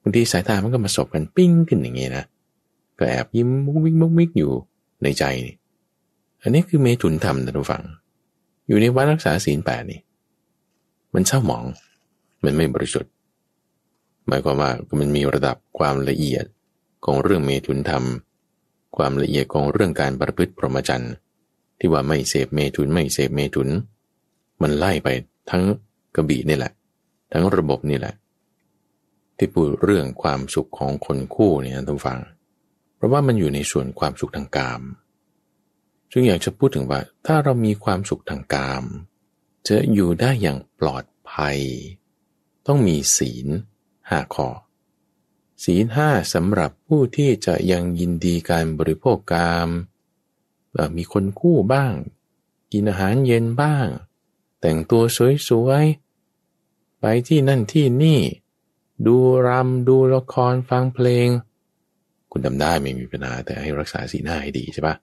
บางทีสายตามันก็มาสบกันปิ้งขึ้นอย่างเงี้ยนะก็แอบยิ้มมุกมิกมุกมิกอยู่ในใจนี่อันนี้คือเมถุนธรรมท่านผู้ฟังอยู่ในวัดรักษาศีลแปดนี่มันเศร้าหมองมันไม่บริสุทธิ์หมายความว่ามันมีระดับความละเอียดของเรื่องเมถุนธรรมความละเอียดของเรื่องการประพฤติพรหมจรรย์ที่ว่าไม่เสพเมถุนไม่เสพเมถุนมันไล่ไปทั้งกบีนี่แหละทั้งระบบนี่แหละที่พูดเรื่องความสุขของคนคู่เนี่ยท่านผู้ฟังเพราะว่ามันอยู่ในส่วนความสุขทางกามซึ่งอยากจะพูดถึงว่าถ้าเรามีความสุขทางกามจะอยู่ได้อย่างปลอดภัยต้องมีศีลห้าข้อศีลห้าสำหรับผู้ที่จะยังยินดีการบริโภคกามมีคนคู่บ้างกินอาหารเย็นบ้างแต่งตัวสวยๆไปที่นั่นที่นี่ดูรำดูละครฟังเพลงคุณทำได้ไม่มีปัญหาแต่ให้รักษาศีลห้าให้ดีใช่ปะ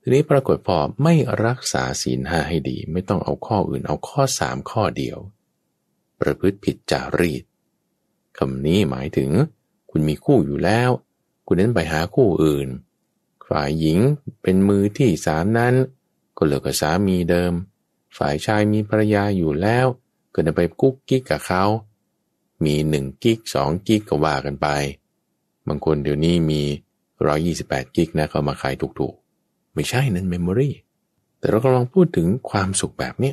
ทีนี้ปรากฏพอไม่รักษาศีลห้าให้ดีไม่ต้องเอาข้ออื่นเอาข้อสามข้อเดียวประพฤติผิดจารีตคำนี้หมายถึงคุณมีคู่อยู่แล้วคุณนั้นไปหาคู่อื่นฝ่ายหญิงเป็นมือที่สามนั้นก็เลิกกับสามีเดิมฝ่ายชายมีภรรยาอยู่แล้วก็จะไปกุ๊กกิ๊กกับเขามีหนึ่งกิ๊กสองกิ๊กก็ว่ากันไปบางคนเดี๋ยวนี้มีหนึ่งร้อยยี่สิบแปดกิ๊กนะเขามาขายถูกๆไม่ใช่นั่นเมมโมรีแต่เรากำลังพูดถึงความสุขแบบนี้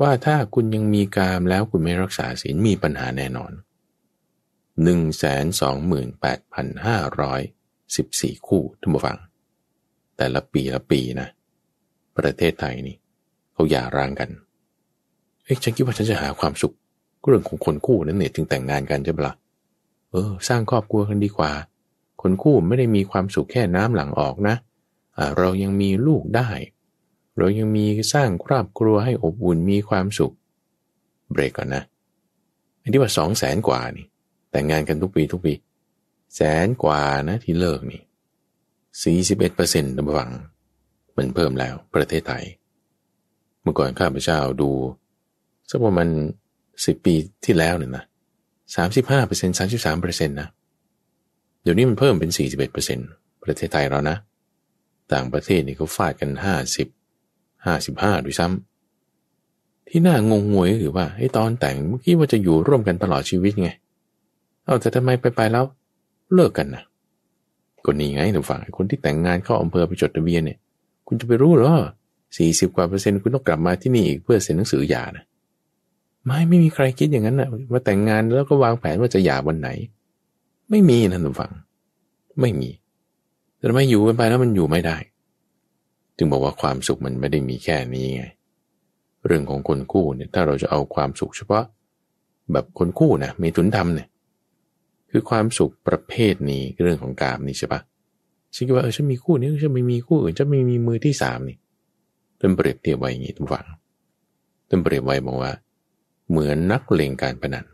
ว่าถ้าคุณยังมีกามแล้วคุณไม่รักษาศีลมีปัญหาแน่นอน หนึ่งแสนสองหมื่นแปดพันห้าร้อยสิบสี่ คู่ท่านผู้ฟังแต่ละปีละปีนะประเทศไทยนี่เขาหย่าร้างกันเอ๊ะฉันคิดว่าฉันจะหาความสุขเรื่องของคนคู่นั้นเนี่ยจึงแต่งงานกันใช่ปะล่ะเออสร้างครอบครัวกันดีกว่าคนคู่ไม่ได้มีความสุขแค่น้ำหลังออกนะอ่าเรายังมีลูกได้เรายังมีสร้างครอบครัวให้อบอุ่นมีความสุขเบรกก่อนนะไอ้ที่ว่าสองแสนกว่านี่แต่งงานกันทุกปีทุกปีแสนกว่านะที่เลิกนี่สี่สิบเอ็ดเปอร์เซ็นต์ระวังมันเพิ่มแล้วประเทศไทยเมื่อก่อนข้าพเจ้าดูสักประมาณสิบปีที่แล้วเนี่ยนะสามสิบห้าเปอร์เซ็นต์สามสิบสามเปอร์เซ็นต์นะเดี๋ยวนี้มันเพิ่มเป็นสี่สิบเอ็ดเปอร์เซ็นต์ประเทศไทยแล้วนะต่างประเทศนี่เขาฟาดกันห้าสิบห้าสิบห้าด้วยซ้ำที่น่างงงวยก็คือว่าไอ้ตอนแต่งเมื่อกี้ว่าจะอยู่ร่วมกันตลอดชีวิตไงเอาแต่ทำไมไปไปแล้วเลิกกันนะก็นี่ไงท่านฟังคนที่แต่งงานเข้าอำเภอไปจดทะเบียนเนี่ยคุณจะไปรู้หรอสี่สิบกว่าเปอร์เซ็นต์คุณต้องกลับมาที่นี่อีกเพื่อเซ็นหนังสือหย่านะไม่ไม่มีใครคิดอย่างนั้นนะว่าแต่งงานแล้วก็วางแผนว่าจะหย่าวันไหนไม่มีนะท่านฟังไม่มีแต่ทำไมอยู่กันไปแล้วมันอยู่ไม่ได้จึงบอกว่าความสุขมันไม่ได้มีแค่นี้ไงเรื่องของคนคู่เนี่ยถ้าเราจะเอาความสุขเฉพาะแบบคนคู่นะมีทุนทำเนี่ยคือความสุขประเภทนี้เรื่องของกามนี่ใช่ปะฉันคิดว่าเออฉันมีคู่นี้ฉันไม่มีคู่อื่นฉันไม่มีมือที่สามนี่ท่านเปรียบเทียบไว้อย่างนี้ทุกฝั่งท่านเปรียบไว้บอกว่าเหมือนนักเลงการพนัน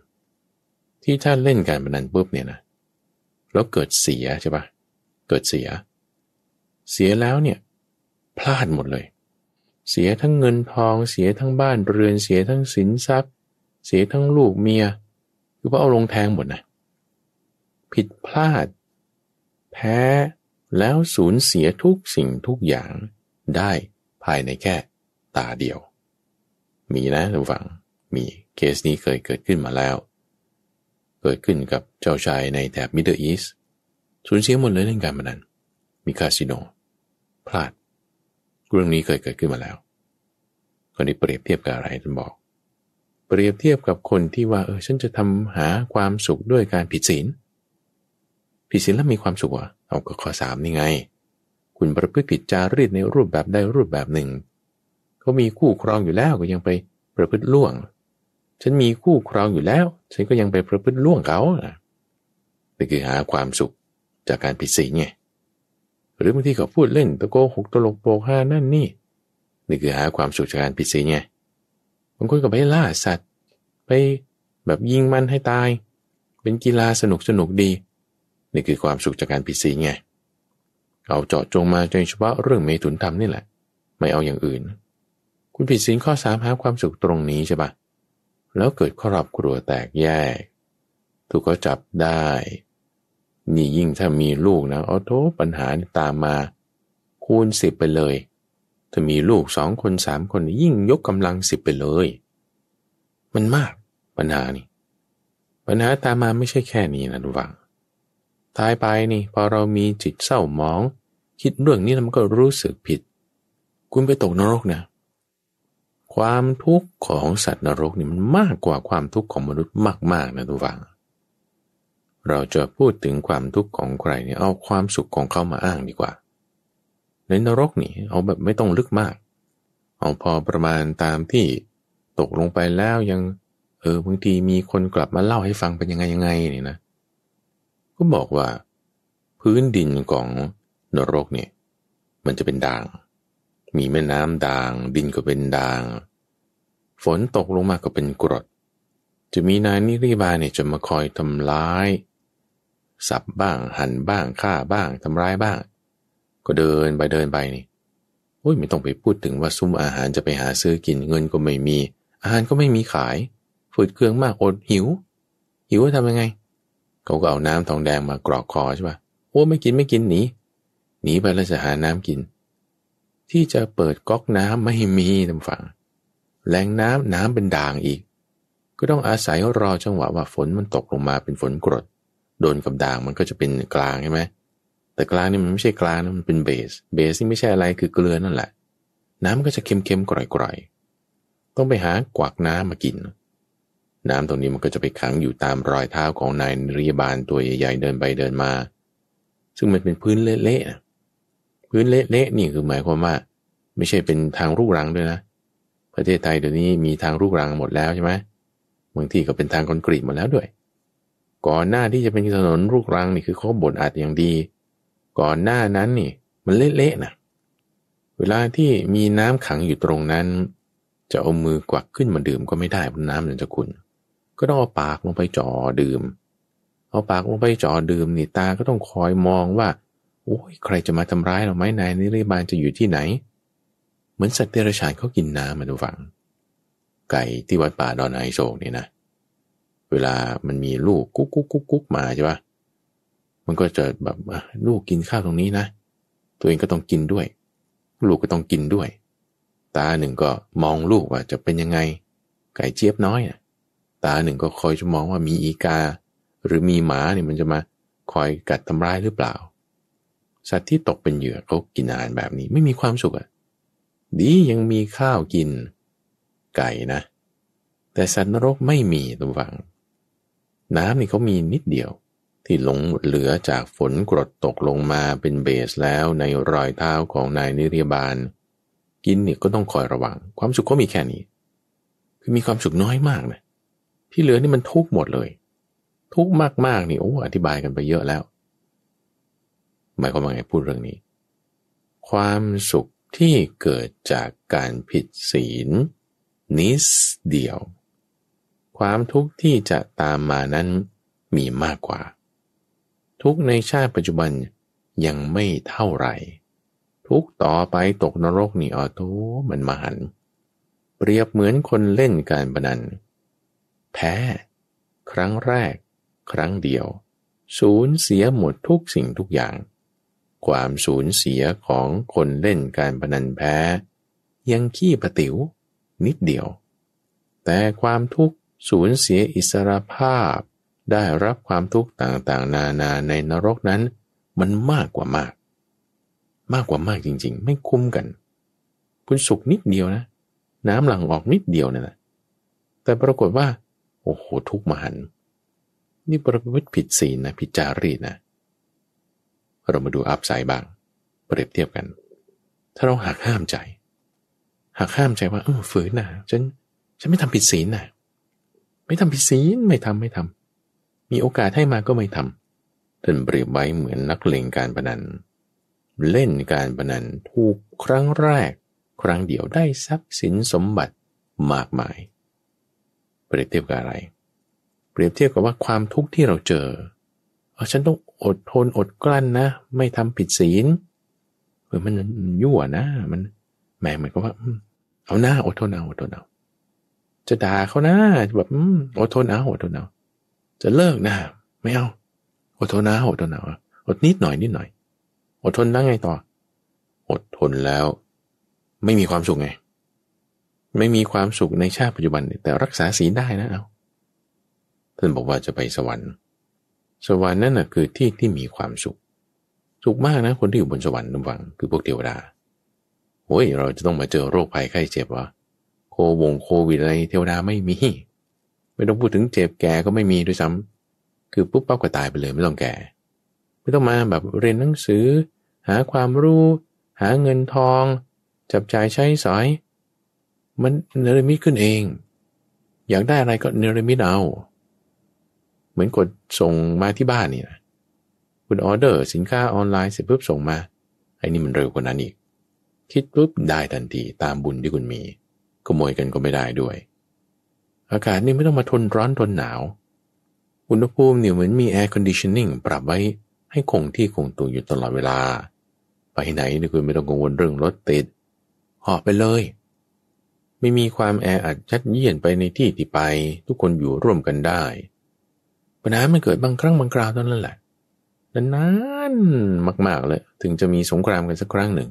ที่ถ้าเล่นการพนันปุ๊บเนี่ยนะแล้วเกิดเสียใช่ปะเกิดเสียเสียแล้วเนี่ยพลาดหมดเลยเสียทั้งเงินทองเสียทั้งบ้านเรือนเสียทั้งสินทรัพย์เสียทั้งลูกเมียคือว่าเอาลงแทงหมดนะผิดพลาดแพ้แล้วสูญเสียทุกสิ่งทุกอย่างได้ภายในแค่ตาเดียวมีนะท่านผู้ฟังมีเคสนี้เคยเกิดขึ้นมาแล้วเกิดขึ้นกับเจ้าชายในแถบมิดเดิลอีสต์สูญเสียหมดเลยเรื่องการพนันมีคาสิโนพลาดเรื่องนี้เคยเกิดขึ้นมาแล้วคนที่เปรียบเทียบกับอะไรท่านบอกเปรียบเทียบกับคนที่ว่าเออฉันจะทำหาความสุขด้วยการผิดศีลผิดศีลแล้วมีความสุขวะเอาก็ข้อสามนี่ไงคุณประพฤติผิดจารีตในรูปแบบใดรูปแบบหนึ่งเขามีคู่ครองอยู่แล้วก็ยังไปประพฤติล่วงฉันมีคู่ครองอยู่แล้วฉันก็ยังไปประพฤติล่วงเขานี่คือหาความสุขจากการผิดศีลไงหรือบางทีเขาพูดเล่นตะโกหกตลกโปกฮานั่นนี่นี่คือหาความสุขจากการผิดศีลไงบางคนก็ไปล่าสัตว์ไปแบบยิงมันให้ตายเป็นกีฬาสนุกสนุกดีนี่คือความสุขจากการผิดศีลไง เราเจาะจงมาโดยเฉพาะเรื่องเมถุนธรรมนี่แหละไม่เอาอย่างอื่นคุณผิดศีลข้อสามหาความสุขตรงนี้ใช่ปะแล้วเกิดครอบครัวแตกแยกถูกเขาจับได้นี่ยิ่งถ้ามีลูกนะเอาโทษปัญหาตามมาคูณสิบไปเลยถ้ามีลูกสองคนสามคนยิ่งยกกำลังสิบไปเลยมันมากปัญหานี่ปัญหาตามมาไม่ใช่แค่นี้นะทุกฝั่งท้ายไปนี่พอเรามีจิตเศร้าหมองคิดเรื่องนี้มันก็รู้สึกผิดคุณไปตกนรกนะความทุกข์ของสัตว์นรกนี่มันมากกว่าความทุกข์ของมนุษย์มากๆนะทุกฝั่งเราจะพูดถึงความทุกข์ของใครเนี่ยเอาความสุขของเขามาอ้างดีกว่าในนรกนี่เอาแบบไม่ต้องลึกมากเอาพอประมาณตามที่ตกลงไปแล้วยังเออบางทีมีคนกลับมาเล่าให้ฟังเป็นยังไงยังไงนี่นะก็บอกว่าพื้นดินของนรกเนี่ยมันจะเป็นด่างมีแม่น้ำด่างดินก็เป็นด่างฝนตกลงมาก็เป็นกรดจะมีนายนิริบาเนี่ยจะมาคอยทำร้ายสับบ้างหั่นบ้างฆ่าบ้างทำร้ายบ้างก็เดินไปเดินไปนี่โอ้ยไม่ต้องไปพูดถึงว่าซุ้มอาหารจะไปหาซื้อกินเงินก็ไม่มีอาหารก็ไม่มีขายฝืดเคืองมากอดหิวหิวจะทำยังไงเขาก็เอาน้ำทองแดงมากรอกคอใช่ป่ะโอ้ไม่กินไม่กินหนีหนีไปแล้วจะหาน้ำกินที่จะเปิดก๊อกน้ำไม่มีทางฝั่งแหล่งน้ำน้ำเป็นด่างอีกก็ต้องอาศัยรอจังหวะว่าฝนมันตกลงมาเป็นฝนกรดโดนกับด่างมันก็จะเป็นกลางใช่ไหมแต่กลางนี่มันไม่ใช่กลางนะมันเป็นเบสเบสนี่ไม่ใช่อะไรคือเกลือนั่นแหละน้ำก็จะเค็มๆกร่อยๆต้องไปหากวักน้ำมากินน้ำตรงนี้มันก็จะไปขังอยู่ตามรอยเท้าของนายนิริยบาลตัวใหญ่ๆเดินไปเดินมาซึ่งมันเป็นพื้นเละๆนะพื้นเละๆนี่คือหมายความว่าไม่ใช่เป็นทางลูกรังด้วยนะประเทศไทยเดี๋ยวนี้มีทางลูกรังหมดแล้วใช่ไหมบางที่ก็เป็นทางคอนกรีตหมดแล้วด้วยก่อนหน้าที่จะเป็นถนนลูกรังนี่คือเขาบ่นอัดอย่างดีก่อนหน้านั้นนี่มันเละๆนะเวลาที่มีน้ำขังอยู่ตรงนั้นจะเอามือกวักขึ้นมาดื่มก็ไม่ได้เพราะน้ำมันจะขุ่นก็ต้องเอาปากลงไปจ่อดื่มเอาปากลงไปจ่อดื่มนี่ตาก็ต้องคอยมองว่าโอ้ยใครจะมาทำร้ายเราไหมนายนิริบาลจะอยู่ที่ไหนเหมือนสัตว์เดรัจฉานเขากินน้ำมาดูฝังไก่ที่วัดป่าดอนไอโศกนี่นะเวลามันมีลูกกุ๊กกุ๊กกุ๊กกุ๊กมาใช่ปะมันก็จะแบบลูกกินข้าวตรงนี้นะตัวเองก็ต้องกินด้วยลูกก็ต้องกินด้วยตาหนึ่งก็มองลูกว่าจะเป็นยังไงไก่เจี๊ยบน้อยนะตาหนึ่งก็คอยจะมองว่ามีอีกาหรือมีหมาเนี่ยมันจะมาคอยกัดทำร้ายหรือเปล่าสัตว์ที่ตกเป็นเหยื่อเขากินอาหารแบบนี้ไม่มีความสุขอ่ะดียังมีข้าวกินไก่นะแต่สัตว์นรกไม่มีตัวฝังน้ำนี่เขามีนิดเดียวที่หลงเหลือจากฝนกรดตกลงมาเป็นเบสแล้วในรอยเท้าของนายนิริยบาลกินเนี่ยก็ต้องคอยระวังความสุขก็มีแค่นี้คือมีความสุขน้อยมากนะที่เหลือนี่มันทุกข์หมดเลยทุกข์มากๆนี่โอ้อธิบายกันไปเยอะแล้วหมายความว่าไงพูดเรื่องนี้ความสุขที่เกิดจากการผิดศีลนิดเดียวความทุกข์ที่จะตามมานั้นมีมากกว่าทุกในชาติปัจจุบันยังไม่เท่าไหร่ทุกต่อไปตกนรกนี่อ๋อโธ่มันมหันต์เปรียบเหมือนคนเล่นการพนันแพ้ครั้งแรกครั้งเดียวสูญเสียหมดทุกสิ่งทุกอย่างความสูญเสียของคนเล่นการพนันแพ้ยังขี้ประติ๋วนิดเดียวแต่ความทุกข์สูญเสียอิสรภาพได้รับความทุกข์ต่างๆนานาในนรกนั้นมันมากกว่ามากมากกว่ามากจริงๆไม่คุ้มกันคุณสุขนิดเดียวนะน้ำหลั่งออกนิดเดียวเนี่ยนะแต่ปรากฏว่าโอ้โหทุกข์มหันต์นี่ประพฤติผิดศีลนะผิดจารีตนะเรามาดูอัพไซด์บ้างเปรียบเทียบกันถ้าเราหักห้ามใจหักห้ามใจว่าเออฝืนนะฉันฉันไม่ทำผิดศีลนะไม่ทำผิดศีลไม่ทำไม่ทำมีโอกาสให้มาก็ไม่ทำท่านเปรียบไว้เหมือนนักเลงการพนันเล่นการพนันถูกครั้งแรกครั้งเดียวได้ทรัพย์สินสมบัติมากมายเปรียบเทียบกับอะไรเปรียบเทียบกับว่าความทุกข์ที่เราเจอฉันต้องอดทนอดกลั้นนะไม่ทำผิดศีล เออมันยั่วนะมันแหมเหมือนกับว่าเอาหน้าอดทนเอาอดทนเอาจะด่าเขานะแบบอดทนเอาอดทนเอาจะเลิกนะไม่เอาอดทนนะอดทนเอาอดนิดหน่อยนิดหน่อยอดทนแล้วไงต่ออดทนแล้วไม่มีความสุขไงไม่มีความสุขในชาติปัจจุบันแต่รักษาศีลได้นะเอาท่านบอกว่าจะไปสวรรค์สวรรค์นั่นนะคือที่ที่มีความสุขสุขมากนะคนที่อยู่บนสวรรค์ระวังคือพวกเทวดาโอ้ยเราจะต้องมาเจอโรคภัยไข้เจ็บวะโควงโควิดอะไรเทวดาไม่มีไม่ต้องพูดถึงเจ็บแก่ก็ไม่มีด้วยซ้ำคือปุ๊บปั๊บก็ตายไปเลยไม่ต้องแก่ไม่ต้องมาแบบเรียนหนังสือหาความรู้หาเงินทองจับจ่ายใช้สอยมันเนรมิตขึ้นเองอยากได้อะไรก็เนรมิตเอาเหมือนกดส่งมาที่บ้านนี่นะคุณออเดอร์สินค้าออนไลน์เสร็จปุ๊บส่งมาไอ้นี่มันเร็วกว่านั้นอีกคิดปุ๊บได้ทันทีตามบุญที่คุณมีขโมยกันก็ไม่ได้ด้วยอากาศนี่ไม่ต้องมาทนร้อนทนหนาวอุณหภูมิเนี่ยเหมือนมีแอร์คอนดิชันนิ่งปรับไว้ให้คงที่คงตัวอยู่ตลอดเวลาไปไหนนี่คุณไม่ต้องกังวลเรื่องรถติดหอบไปเลยไม่มีความแออัดชัดเยียนไปในที่ที่ไปทุกคนอยู่ร่วมกันได้ปัญหามันเกิดบางครั้งบางคราวเท่านั้นแหละนานมากๆเลยถึงจะมีสงครามกันสักครั้งหนึ่ง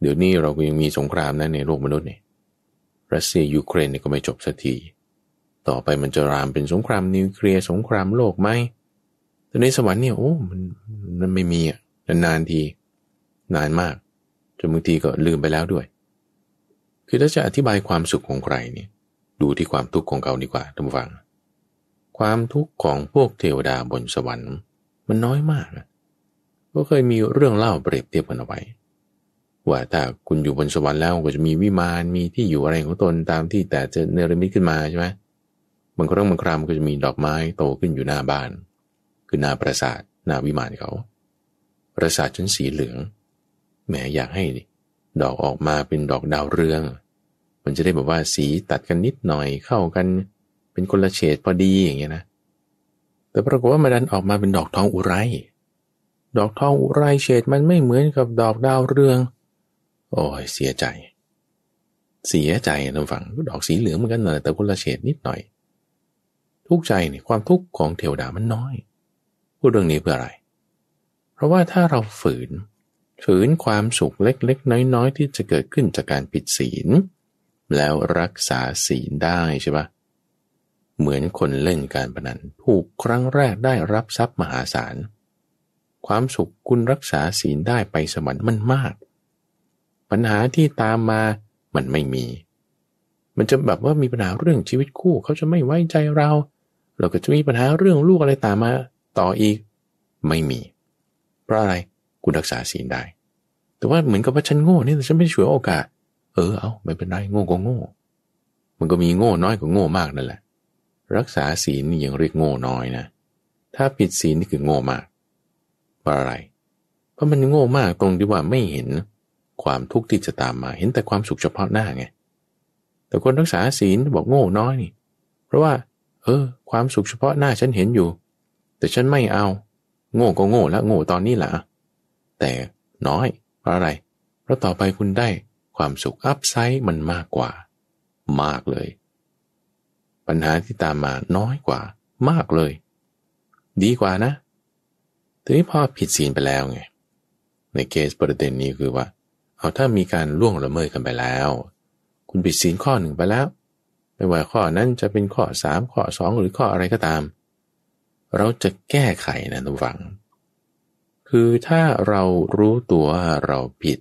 เดี๋ยวนี้เราก็ยังมีสงครามนะในโลกมนุษย์เนี่ยรัสเซียยูเครนเนี่ยก็ไม่จบสักทีต่อไปมันจะรามเป็นสงครามนิวเคลียร์สงครามโลกไหมแต่ในสวรรค์เนี่ยโอ้มันมันไม่มีอ่ะนานๆทีนานมากจนบางทีก็ลืมไปแล้วด้วยคือถ้าจะอธิบายความสุขของใครเนี่ยดูที่ความทุกข์ของเขาดีกว่าท่านผู้ฟังความทุกข์ของพวกเทวดาบนสวรรค์มันน้อยมากนะก็เคยมีเรื่องเล่าเปรียบเทียบกันเอาไว้ว่าถ้าคุณอยู่บนสวรรค์แล้วก็จะมีวิมานมีที่อยู่อะไรของตนตามที่แต่จะเนรมิตขึ้นมาใช่ไหมบางครั้งบางคราวก็จะมีดอกไม้โตขึ้นอยู่หน้าบ้านคือหน้าปราสาทหน้าวิมานเขาปราสาทชั้นสีเหลืองแหมอยากให้ดอกออกมาเป็นดอกดาวเรืองมันจะได้แบบว่าสีตัดกันนิดหน่อยเข้ากันเป็นคนละเฉดพอดีอย่างเงี้ยนะแต่ปรากฏว่ามันดันออกมาเป็นดอกทองอุไรดอกทองอุไรเฉดมันไม่เหมือนกับดอกดาวเรืองโอ้ยเสียใจเสียใจท่านฟังดอกสีเหลืองเหมือนกันแต่คนละเฉดนิดหน่อยทุกข์ใจเนี่ยความทุกข์ของเทวดามันน้อยพูดเรื่องนี้เพื่ออะไรเพราะว่าถ้าเราฝืนฝืนความสุขเล็กๆน้อยๆที่จะเกิดขึ้นจากการผิดศีลแล้วรักษาศีลได้ใช่ปะเหมือนคนเล่นการพนันถูกครั้งแรกได้รับทรัพย์มหาศาลความสุขคุณรักษาศีลได้ไปสวรรค์มันมากปัญหาที่ตามมามันไม่มีมันจะแบบว่ามีปัญหาเรื่องชีวิตคู่เขาจะไม่ไว้ใจเราเราก็จะมีปัญหาเรื่องลูกอะไรตามมาต่ออีกไม่มีเพราะอะไรคุณรักษาศีลได้แต่ว่าเหมือนกับว่าฉันโง่นี่แต่ฉันไม่ฉวยโอกาสเออเอาไม่เป็นไรโง่ก็โง่มันก็มีโง่น้อยกว่าโง่มากนั่นแหละรักษาศีลนี่ยังเรียกโง่น้อยนะถ้าผิดศีลนี่คือโง่มากเพราะอะไรเพราะมันโง่มากตรงที่ว่าไม่เห็นความทุกข์ที่จะตามมาเห็นแต่ความสุขเฉพาะหน้าไงแต่คนรักษาศีลบอกโง่น้อยนี่เพราะว่าเออความสุขเฉพาะหน้าฉันเห็นอยู่แต่ฉันไม่เอาโง่ก็โง่ละโง่ตอนนี้ล่ะแต่น้อยเพราะอะไรเพราะต่อไปคุณได้ความสุขอัพไซด์มันมากกว่ามากเลยปัญหาที่ตามมาน้อยกว่ามากเลยดีกว่านะทีนี้พอผิดศีลไปแล้วไงในเคสประเด็นนี้คือว่าเอาถ้ามีการล่วงละเมิดกันไปแล้วคุณผิดศีลข้อหนึ่งไปแล้วไม่ว่าข้อนั้นจะเป็นข้อสามข้อสองหรือข้ออะไรก็ตามเราจะแก้ไขนะทุกฝังคือถ้าเรารู้ตัวว่าเราผิด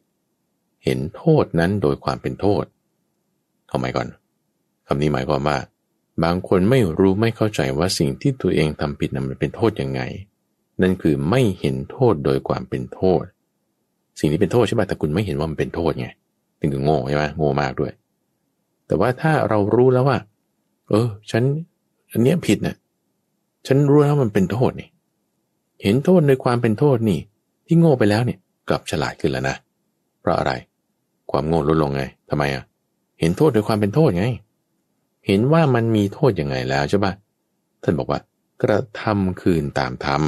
เห็นโทษนั้นโดยความเป็นโทษเข้าหมายก่อนคำนี้หมายความว่าบางคนไม่รู้ไม่เข้าใจว่าสิ่งที่ตัวเองทำผิดนั้นมันเป็นโทษยังไงนั่นคือไม่เห็นโทษโดยความเป็นโทษสิ่งที่เป็นโทษใช่ไหมแต่คุณไม่เห็นว่ามันเป็นโทษไงถึงจะโง่ใช่ไหมโง่มากด้วยแต่ว่าถ้าเรารู้แล้วว่าเออฉันอันเนี้ยผิดนะฉันรู้แล้วมันเป็นโทษนี่เห็นโทษโดยความเป็นโทษนี่ที่โง่ไปแล้วเนี่ยกลับฉลาดขึ้นแล้วนะเพราะอะไรความโง่ลดลงไงทำไมอ่ะเห็นโทษโดยความเป็นโทษไงเห็นว่ามันมีโทษยังไงแล้วใช่ป่ะท่านบอกว่ากระทำคืนตามธรรม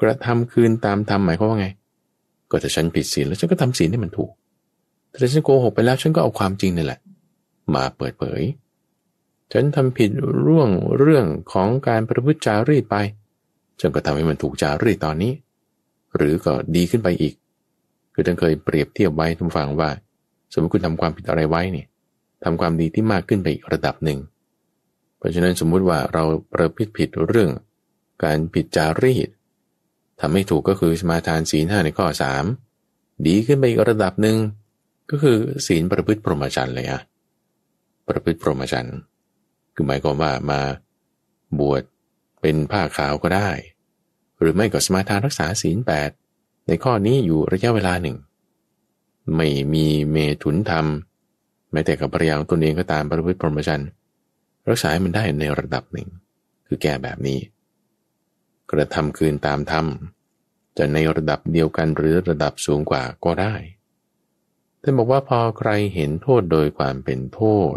กระทำคืนตามธรรมหมายความว่าไง ก็ถ้าฉันผิดศีลแล้วฉันก็ทำศีลให้มันถูกแต่ถ้าฉันโกหกไปแล้วฉันก็เอาความจริงนี่แหละมาเปิดเผยฉันทำผิดร่วงเรื่องของการประพฤติจารีตไปฉันก็ทำให้มันถูกจารีตตอนนี้หรือก็ดีขึ้นไปอีกคือท่านเคยเปรียบเทียบไว้ทุกฝั่งว่าสมมติคุณทำความผิดอะไรไว้เนี่ยทำความดีที่มากขึ้นไปอีกระดับหนึ่งเพราะฉะนั้นสมมุติว่าเราประพฤติผิดเรื่องการผิดจารีตทำให้ถูกก็คือสมาทานศีลห้าในข้อสามดีขึ้นไปอีกระดับหนึ่งก็คือศีลประพฤติพรหมจรรย์เลยฮะประพฤติพรหมจรรย์คือหมายความว่ามาบวชเป็นผ้าขาวก็ได้หรือไม่ก็สมาทานรักษาศีลแปดในข้อนี้อยู่ระยะเวลาหนึ่งไม่มีเมถุนธรรมแม้แต่กับภรรยาของตนเองก็ตามประพฤติพรหมจรรย์รักษาให้มันได้ในระดับหนึ่งคือแก่แบบนี้กระทำคืนตามธรรมจะในระดับเดียวกันหรือระดับสูงกว่าก็ได้ท่านบอกว่าพอใครเห็นโทษโดยความเป็นโทษ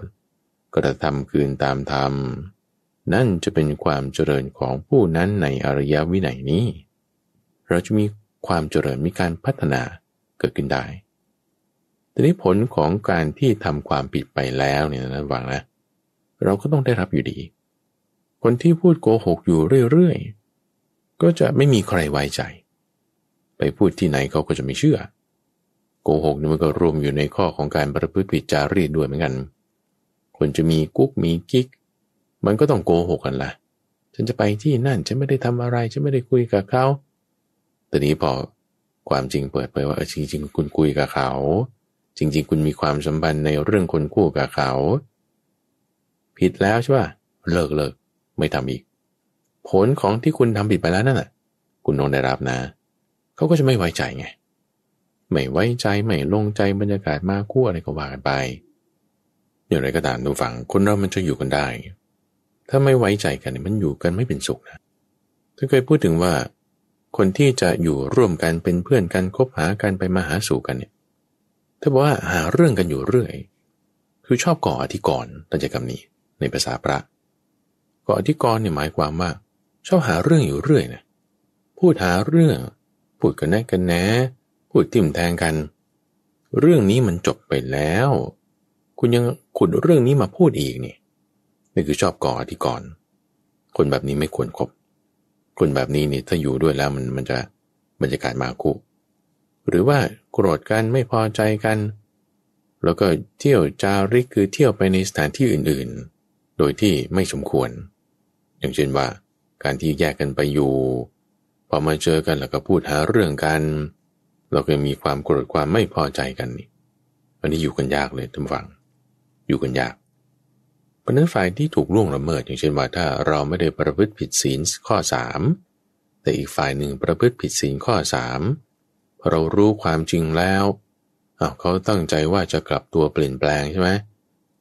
กระทำคืนตามธรรมนั่นจะเป็นความเจริญของผู้นั้นในอริยวินัยนี้เราจะมีความเจริญมีการพัฒนาเกิดขึ้นได้ทีนี้ผลของการที่ทำความผิดไปแล้วเนี่ยนะหวังนะเราก็ต้องได้รับอยู่ดีคนที่พูดโกหกอยู่เรื่อยๆก็จะไม่มีใครไว้ใจไปพูดที่ไหนเขาก็จะไม่เชื่อโกหกนี่มันก็รวมอยู่ในข้อของการประพฤติผิดจารีตด้วยเหมือนกันคนจะมีกุ๊กมีกิ๊กมันก็ต้องโกหกกันละฉันจะไปที่นั่นฉันไม่ได้ทำอะไรฉันไม่ได้คุยกับเขาแต่นี้พอความจริงเปิดเผยว่าเออจริงๆคุณคุยกับเขาจริงๆคุณมีความสัมพันธ์ในเรื่องคนคู่กับเขาผิดแล้วใช่ป่ะเลิกเลิกไม่ทำอีกผลของที่คุณทำผิดไปแล้วนั่นน่ะคุณต้องได้รับนะเขาก็จะไม่ไว้ใจไงไม่ไว้ใจไม่ลงใจบรรยากาศมาคู่อะไรก็ว่ากันไปเดี๋ยวอะไรก็ตามดูฝั่งคนเรามันจะอยู่กันได้ถ้าไม่ไว้ใจกันมันอยู่กันไม่เป็นสุขนะท่านเคยพูดถึงว่าคนที่จะอยู่ร่วมกันเป็นเพื่อนกันคบหากันไปมาหาสู่กันเนี่ยถ้าบอกว่าหาเรื่องกันอยู่เรื่อยคือชอบก่ออธิกรณ์ตั้งใจคำนี้ในภาษาพระก่ออธิกรณ์เนี่ยหมายความว่าชอบหาเรื่องอยู่เรื่อยนะพูดหาเรื่องพูดกันแน่กันแน่พูดทิ่มแทงกันเรื่องนี้มันจบไปแล้วคุณยังขุดเรื่องนี้มาพูดอีกนี่นี่คือชอบก่ออธิกรณ์คนแบบนี้ไม่ควรคบคนแบบนี้นี่ถ้าอยู่ด้วยแล้วมันมันจะบรรยากาศมาคุหรือว่าโกรธกันไม่พอใจกันแล้วก็เที่ยวจาริกคือเที่ยวไปในสถานที่อื่นๆโดยที่ไม่สมควรอย่างเช่นว่าการที่แยกกันไปอยู่พอมาเจอกันแล้วก็พูดหาเรื่องกันเราก็มีความโกรธความไม่พอใจกันนี่อันนี้อยู่กันยากเลยท่านฟังอยู่กันยากเพราะนั้นฝ่ายที่ถูกล่วงละเมิดอย่างเช่นว่าถ้าเราไม่ได้ประพฤติผิดศีลข้อสามแต่อีกฝ่ายหนึ่งประพฤติผิดศีลข้อสามเรารู้ความจริงแล้วอ้าวเขาตั้งใจว่าจะกลับตัวเปลี่ยนแปลงใช่ไหม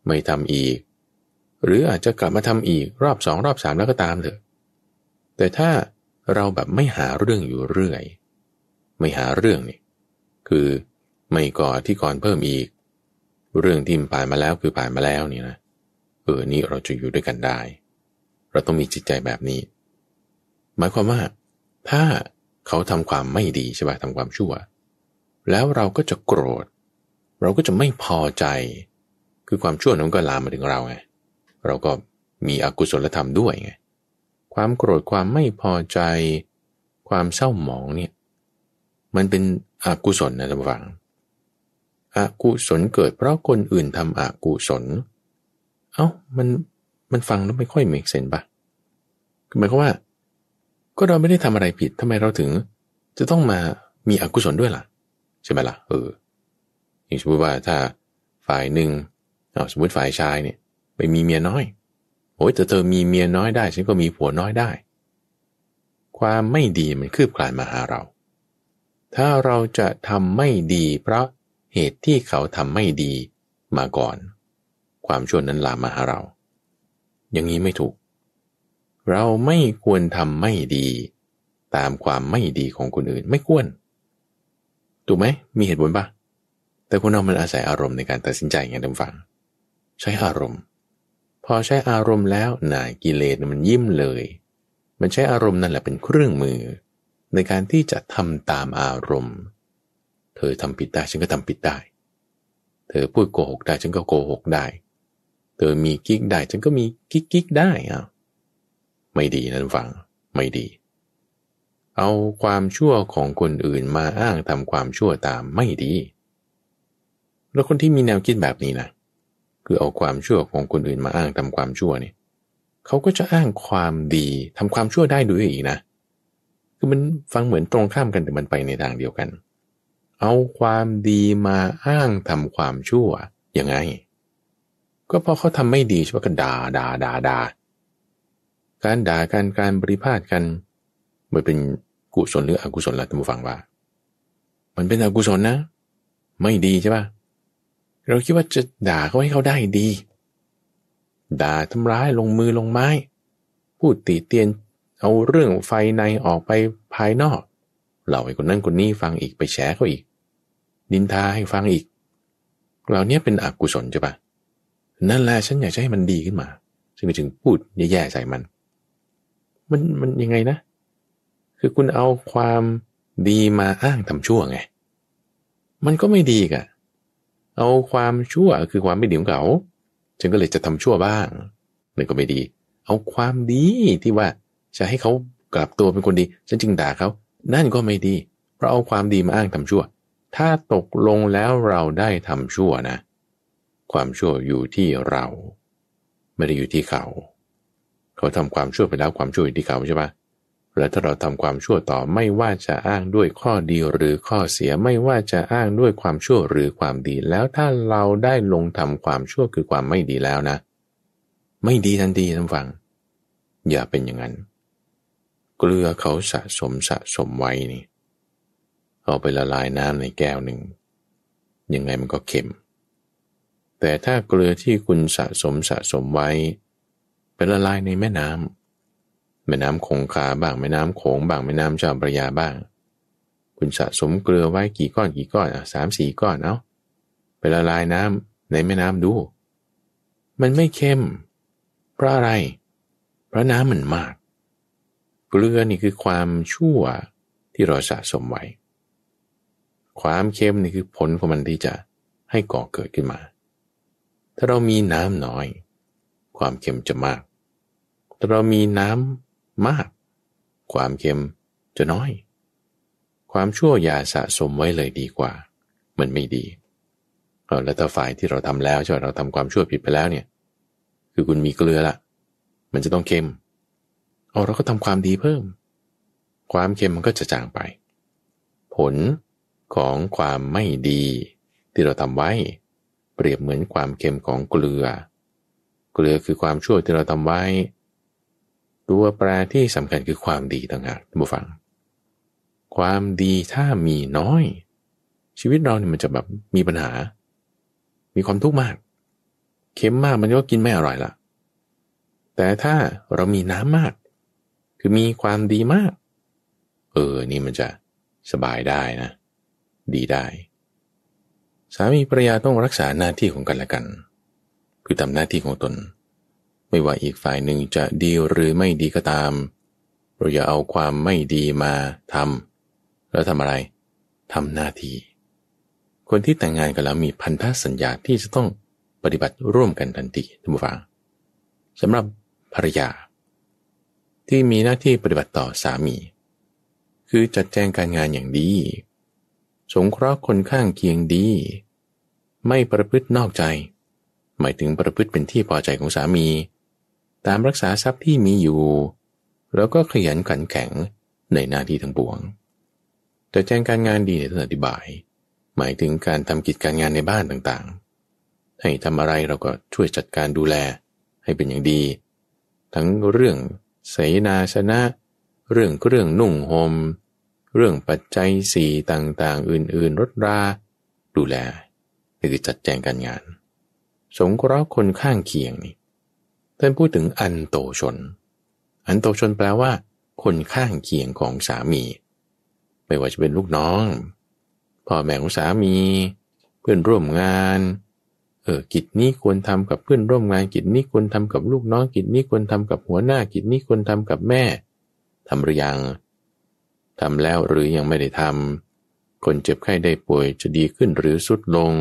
ไม่ทำอีกหรืออาจจะกลับมาทำอีกรอบสองรอบสามแล้วก็ตามเถอะแต่ถ้าเราแบบไม่หาเรื่องอยู่เรื่อยไม่หาเรื่องนี่คือไม่ก่อที่ก่อนเพิ่มอีกเรื่องที่ผ่านมาแล้วคือผ่านมาแล้วนี่นะเออนี้เราจะอยู่ด้วยกันได้เราต้องมีจิตใจแบบนี้หมายความว่าถ้าเขาทำความไม่ดีใช่ป่ะทำความชั่วแล้วเราก็จะโกรธเราก็จะไม่พอใจคือความชั่วนั้นก็ลามมาถึงเราไงเราก็มีอกุศลธรรมด้วยไงความโกรธความไม่พอใจความเศร้าหมองเนี่ยมันเป็นอกุศลนะท่านฟังอกุศลเกิดเพราะคนอื่นทำอกุศลเอ้ามันมันฟังแล้วไม่ค่อยเมคเซนส์ป่ะคือหมายความว่าก็เราไม่ได้ทำอะไรผิดทำไมเราถึงจะต้องมามีอกุศลด้วยล่ะใช่ไหมล่ะเอออย่างสมมติว่าถ้าฝ่ายหนึ่งเอาสมมติฝ่ายชายเนี่ยไปมีเมียน้อยโอ้ยแต่เธอมีเมียน้อยได้ฉันก็มีผัวน้อยได้ความไม่ดีมันคืบคลานมาหาเราถ้าเราจะทำไม่ดีเพราะเหตุที่เขาทำไม่ดีมาก่อนความชั่วนั้นลามมาหาเราอย่างนี้ไม่ถูกเราไม่ควรทำไม่ดีตามความไม่ดีของคนอื่นไม่ควรถูกไหมมีเหตุผลป่ะแต่คนเรามันอาศัยอารมณ์ในการตัดสินใจไงท่านฟังใช้อารมณ์พอใช้อารมณ์แล้วน่ะกิเลสมันยิ้มเลยมันใช้อารมณ์นั่นแหละเป็นเครื่องมือในการที่จะทำตามอารมณ์ เธอทำผิดได้ฉันก็ทำผิดได้เธอพูดโกหกได้ฉันก็โกหกได้เธอมีกิ๊กได้ฉันก็มีกิ๊กกิ๊กได้อ้าวไม่ดีนั่นฟังไม่ดีเอาความชั่วของคนอื่นมาอ้างทำความชั่วตามไม่ดีแล้วคนที่มีแนวคิดแบบนี้นะคือเอาความชั่วของคนอื่นมาอ้างทำความชั่วเนี่ยเขาก็จะอ้างความดีทำความชั่วได้ด้วยอีกนะคือมันฟังเหมือนตรงข้ามกันแต่มันไปในทางเดียวกันเอาความดีมาอ้างทำความชั่วยังไงก็พอเขาทำไม่ดีใช่ไหมก็ด่าด่าด่าด่าการด่ากันการบริพาทกันมันเป็นกุศลหรืออกุศลล่ะท่านผู้ฟังว่ามันเป็นอกุศลนะไม่ดีใช่ป่ะเราคิดว่าจะด่าเขาให้เขาได้ดีด่าทำร้ายลงมือลงไม้พูดติเตียนเอาเรื่องไฟในออกไปภายนอกเล่าให้คนนั้นคนนี้ฟังอีกไปแฉเขาอีกนินทาให้ฟังอีกเหล่านี้เป็นอกุศลใช่ป่ะนั่นแหละฉันอยากจะให้มันดีขึ้นมาฉันก็จึงพูดแย่ๆใส่มันมันมันยังไงนะคือคุณเอาความดีมาอ้างทำชั่วไงมันก็ไม่ดีอ่ะเอาความชั่วคือความไม่ดีของเขาฉันก็เลยจะทำชั่วบ้างมันก็ไม่ดีเอาความดีที่ว่าจะให้เขากลับตัวเป็นคนดีฉันจึงด่าเขานั่นก็ไม่ดีเพราะเอาความดีมาอ้างทำชั่วถ้าตกลงแล้วเราได้ทำชั่วนะความชั่วอยู่ที่เราไม่ได้อยู่ที่เขาเขาทำความชั่วไปแล้วความชั่วอยู่ที่เขาใช่ปะแล้วถ้าเราทำความชั่วต่อไม่ว่าจะอ้างด้วยข้อดีหรือข้อเสียไม่ว่าจะอ้างด้วยความชั่วหรือความดีแล้วถ้าเราได้ลงทำความชั่วคือความไม่ดีแล้วนะไม่ดีทันทีท่านฟังอย่าเป็นอย่างนั้นเกลือเขาสะสมสะสมไว้นี่เอาไปละลายน้ำในแก้วหนึ่งยังไงมันก็เค็มแต่ถ้าเกลือที่คุณสะสมสะสมไว้ไปละลายในแม่น้ำแม่น้ำคงคาบ้างแม่น้ำโขงบ้างแม่น้ำเจ้าพระยาบ้างคุณสะสมเกลือไว้กี่ก้อนกี่ก้อนอ่ะสามสี่ก้อนเอาไปละลายน้ำในแม่น้ำดูมันไม่เค็มเพราะอะไรเพราะน้ำมันมากเกลือนี่คือความชั่วที่เราสะสมไว้ความเค็มนี่คือผลของมันที่จะให้ก่อเกิดขึ้นมาถ้าเรามีน้ำน้อยความเค็มจะมากถ้าเรามีน้ำมากความเค็มจะน้อยความชั่วอย่าสะสมไว้เลยดีกว่ามันไม่ดีเอาแล้วถ้าฝ่ายที่เราทำแล้วใช่ไหมเราทำความชั่วผิดไปแล้วเนี่ยคือคุณมีเกลือละมันจะต้องเค็มเอาเราก็ทำความดีเพิ่มความเค็มมันก็จะจางไปผลของความไม่ดีที่เราทำไว้เปรียบเหมือนความเค็มของเกลือเกลือคือความชั่วที่เราทำไว้ตัวแปรที่สำคัญคือความดีต่างหากท่านผู้ฟังความดีถ้ามีน้อยชีวิตเราเนี่ยมันจะแบบมีปัญหามีความทุกข์มากเค็มมากมันก็กินไม่อร่อยละแต่ถ้าเรามีน้ำมากคือมีความดีมากเออนี่มันจะสบายได้นะดีได้สามีภรรยาต้องรักษาหน้าที่ของกันและกันคือทำหน้าที่ของตนไม่ว่าอีกฝ่ายหนึ่งจะดีหรือไม่ดีก็ตามเราอย่าเอาความไม่ดีมาทำแล้วทำอะไรทำหน้าที่คนที่แต่งงานกันแล้วมีพันธสัญญาที่จะต้องปฏิบัติร่วมกันทันทีท่านผู้ฟังสำหรับภรรยาที่มีหน้าที่ปฏิบัติต่อสามีคือจัดแจงการงานอย่างดีสงเคราะห์คนข้างเคียงดีไม่ประพฤตินอกใจหมายถึงประพฤติเป็นที่พอใจของสามีตามรักษาทรัพย์ที่มีอยู่แล้วก็ขยันขันแข็งในหน้าที่ทั้งปวงแต่แจ้งการงานดีในท่านอธิบายหมายถึงการทำกิจการงานในบ้านต่างๆให้ทำอะไรเราก็ช่วยจัดการดูแลให้เป็นอย่างดีทั้งเรื่องเสนาสนะเรื่องเครื่องนุ่งห่มเรื่องปัจจัยสี่ต่างๆอื่นๆรถราดูแลนี่คือจัดแจงการงานสงเคราะห์คนข้างเคียงนี่ท่านพูดถึงอันโตชนอันโตชนแปลว่าคนข้างเคียงของสามีไม่ว่าจะเป็นลูกน้องพ่อแม่ของสามีเพื่อนร่วมงานเออกิจนี้ควรทำกับเพื่อนร่วมงานกิจนี้ควรทำกับลูกน้องกิจนี้ควรทำกับหัวหน้ากิจนี้ควรทำกับแม่ทำหรือยังทำแล้วหรือยังไม่ได้ทำ คนเจ็บไข้ได้ป่วยจะดีขึ้นหรือทรุดลง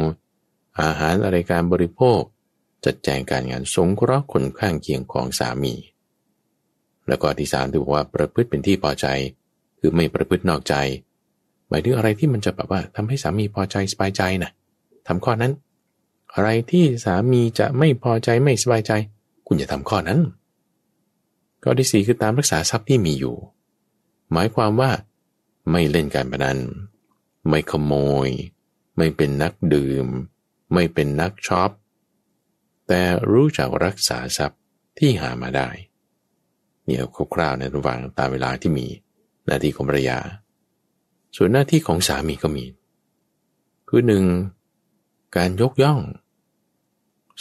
อาหารอะไรการบริโภคจัดแจงการงานสงเคราะห์คนข้างเคียงของสามีแล้วก็ที่สามที่บอกว่าประพฤติเป็นที่พอใจคือไม่ประพฤตินอกใจหมายถึงอะไรที่มันจะแบบว่าทำให้สามีพอใจสบายใจนะทำข้อนั้นอะไรที่สามีจะไม่พอใจไม่สบายใจคุณอย่าทำข้อนั้นข้อที่สี่คือตามรักษาทรัพย์ที่มีอยู่หมายความว่าไม่เล่นการพนันไม่ขโมยไม่เป็นนักดื่มไม่เป็นนักช็อปแต่รู้จักรักษาทรัพย์ที่หามาได้เนี่ยคร่าวๆในระหว่างตามเวลาที่มีหน้าที่ของภรรยาส่วนหน้าที่ของสามีก็มีคือหนึ่งการยกย่อง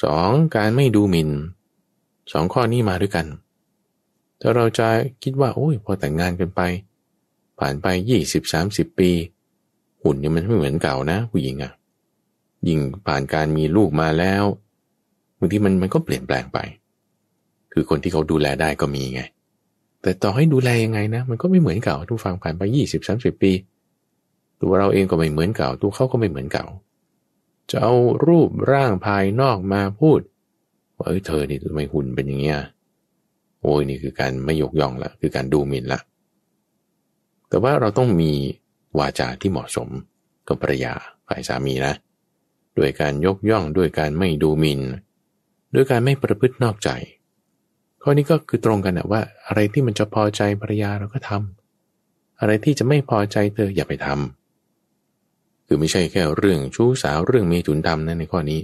สองการไม่ดูหมิ่นสองข้อนี้มาด้วยกันถ้าเราจะคิดว่าโอ้ยพอแต่งงานกันไปผ่านไปยี่สิบสามสิบปีหุ่นเนี่ยมันไม่เหมือนเก่านะผู้หญิงอ่ะยิ่งผ่านการมีลูกมาแล้วบางทีมันมันก็เปลี่ยนแปลงไปคือคนที่เขาดูแลได้ก็มีไงแต่ต่อให้ดูแลยังไงนะมันก็ไม่เหมือนเก่าทุกฟังผ่านไปยี่สิบสามสิบปีตัวเราเองก็ไม่เหมือนเก่าตัวเขาก็ไม่เหมือนเก่าจะเอารูปร่างภายนอกมาพูดว่าเอ้ยเธอนี่ทำไมหุ่นเป็นอย่างเงี้ยโอ้ยนี่คือการไม่ยกย่องละคือการดูหมิ่นละแต่ว่าเราต้องมีวาจาที่เหมาะสมกับภรรยาฝ่ายสามีนะด้วยการยกย่องด้วยการไม่ดูหมิ่นด้วยการไม่ประพฤตินอกใจข้อนี้ก็คือตรงกันนะว่าอะไรที่มันจะพอใจภรรยาเราก็ทำอะไรที่จะไม่พอใจเธออย่าไปทำคือไม่ใช่แค่เรื่องชู้สาวเรื่องเมถุนธรรมนะในข้อนี้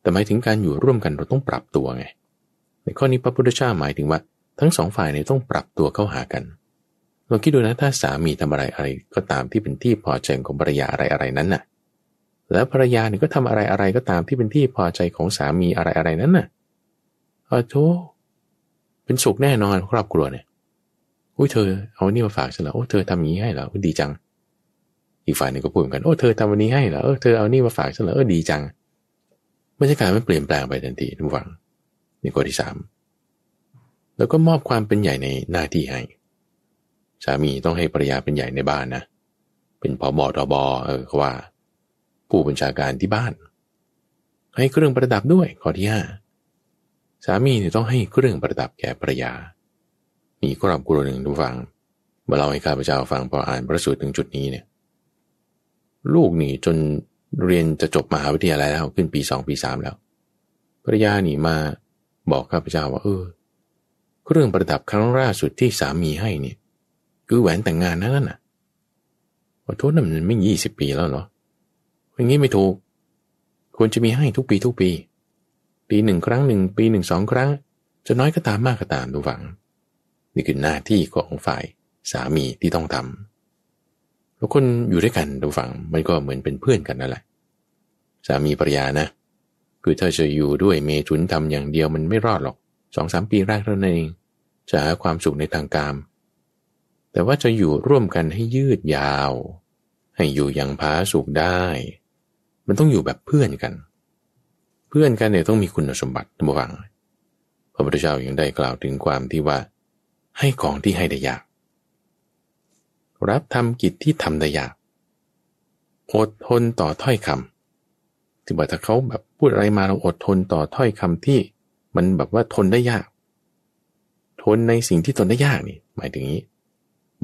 แต่หมายถึงการอยู่ร่วมกันเราต้องปรับตัวไงในข้อนี้พระพุทธเจ้าหมายถึงว่าทั้งสองฝ่ายเนี่ยต้องปรับตัวเข้าหากันลองคิดดูนะถ้าสามีทำอะไรอะไรก็ตามที่เป็นที่พอใจของภรรยาอะไรอะไรนั้นน่ะแล้วภรรยาเนี่ยก็ทำอะไรอะไรก็ตามที่เป็นที่พอใจของสามีอะไรอะไรนั้นน่ะโอ้โธ่เป็นสุขแน่นอนครอบครัวเนี่ยอุ้ยเธอเอานี่มาฝากฉันเหรอโอ้เธอทำอย่างนี้ให้เหรอดีจังอีกฝ่ายหนึ่งก็พูดเหมือนกันโอ้เธอทำวันนี้ให้เหรอเออเธอเอานี่มาฝากฉันเหรอเออดีจังบรรยากาศมันเปลี่ยนแปลงไปทันทีทุกฝั่งนี่ข้อที่สามแล้วก็มอบความเป็นใหญ่ในหน้าที่ให้สามีต้องให้ภรรยาเป็นใหญ่ในบ้านนะเป็นผบ.ตบ.เออเขาว่าผู้บัญชาการที่บ้านให้เครื่องประดับด้วยข้อที่ห้าสามีเนี่ยต้องให้เครื่องประดับแก่ภรรยามีครอบครัวหนึ่งทุกฝั่งมาเล่าให้ข้าพเจ้าฟังพออ่านพระสูตรถึงจุดนี้เนี่ยลูกหนีจนเรียนจะจบมหาวิทยาลัยแล้วขึ้นปีสองปีสามแล้วภรรยาหนีมาบอกข้าพเจ้าว่าเออเครื่องประดับครั้งล่าสุดที่สามีให้เนี่ยคือแหวนแต่งงานนั่นน่ะขอโทษนะมันไม่ยี่สิบปีแล้วเนาะอย่างนี้ไม่ถูกควรจะมีให้ทุกปีทุกปีปีหนึ่งครั้งหนึ่งปีหนึ่งสองครั้งจะน้อยก็ตามมากก็ตามดูฝังนี่คือหน้าที่ของฝ่ายสามีที่ต้องทำแล้วคนอยู่ด้วยกันดูฝังมันก็เหมือนเป็นเพื่อนกันนั่นแหละสามีภรรยานะคือเธอจะอยู่ด้วยเมถุนธรรมอย่างเดียวมันไม่รอดหรอกสองสามปีแรกเท่านั้นเองจะหาความสุขในทางกามแต่ว่าจะอยู่ร่วมกันให้ยืดยาวให้อยู่อย่างผาสุกได้มันต้องอยู่แบบเพื่อนกันเพื่อนกันเนี่ยต้องมีคุณสมบัติระหว่างพระพุทธเจ้ายังได้กล่าวถึงความที่ว่าให้ของที่ให้ได้ยากรับทำกิจที่ทำได้ยากอดทนต่อถ้อยคำที่บอกถ้าเขาแบบพูดอะไรมาเราอดทนต่อถ้อยคำที่มันแบบว่าทนได้ยากทนในสิ่งที่ทนได้ยากนี่หมายถึงนี้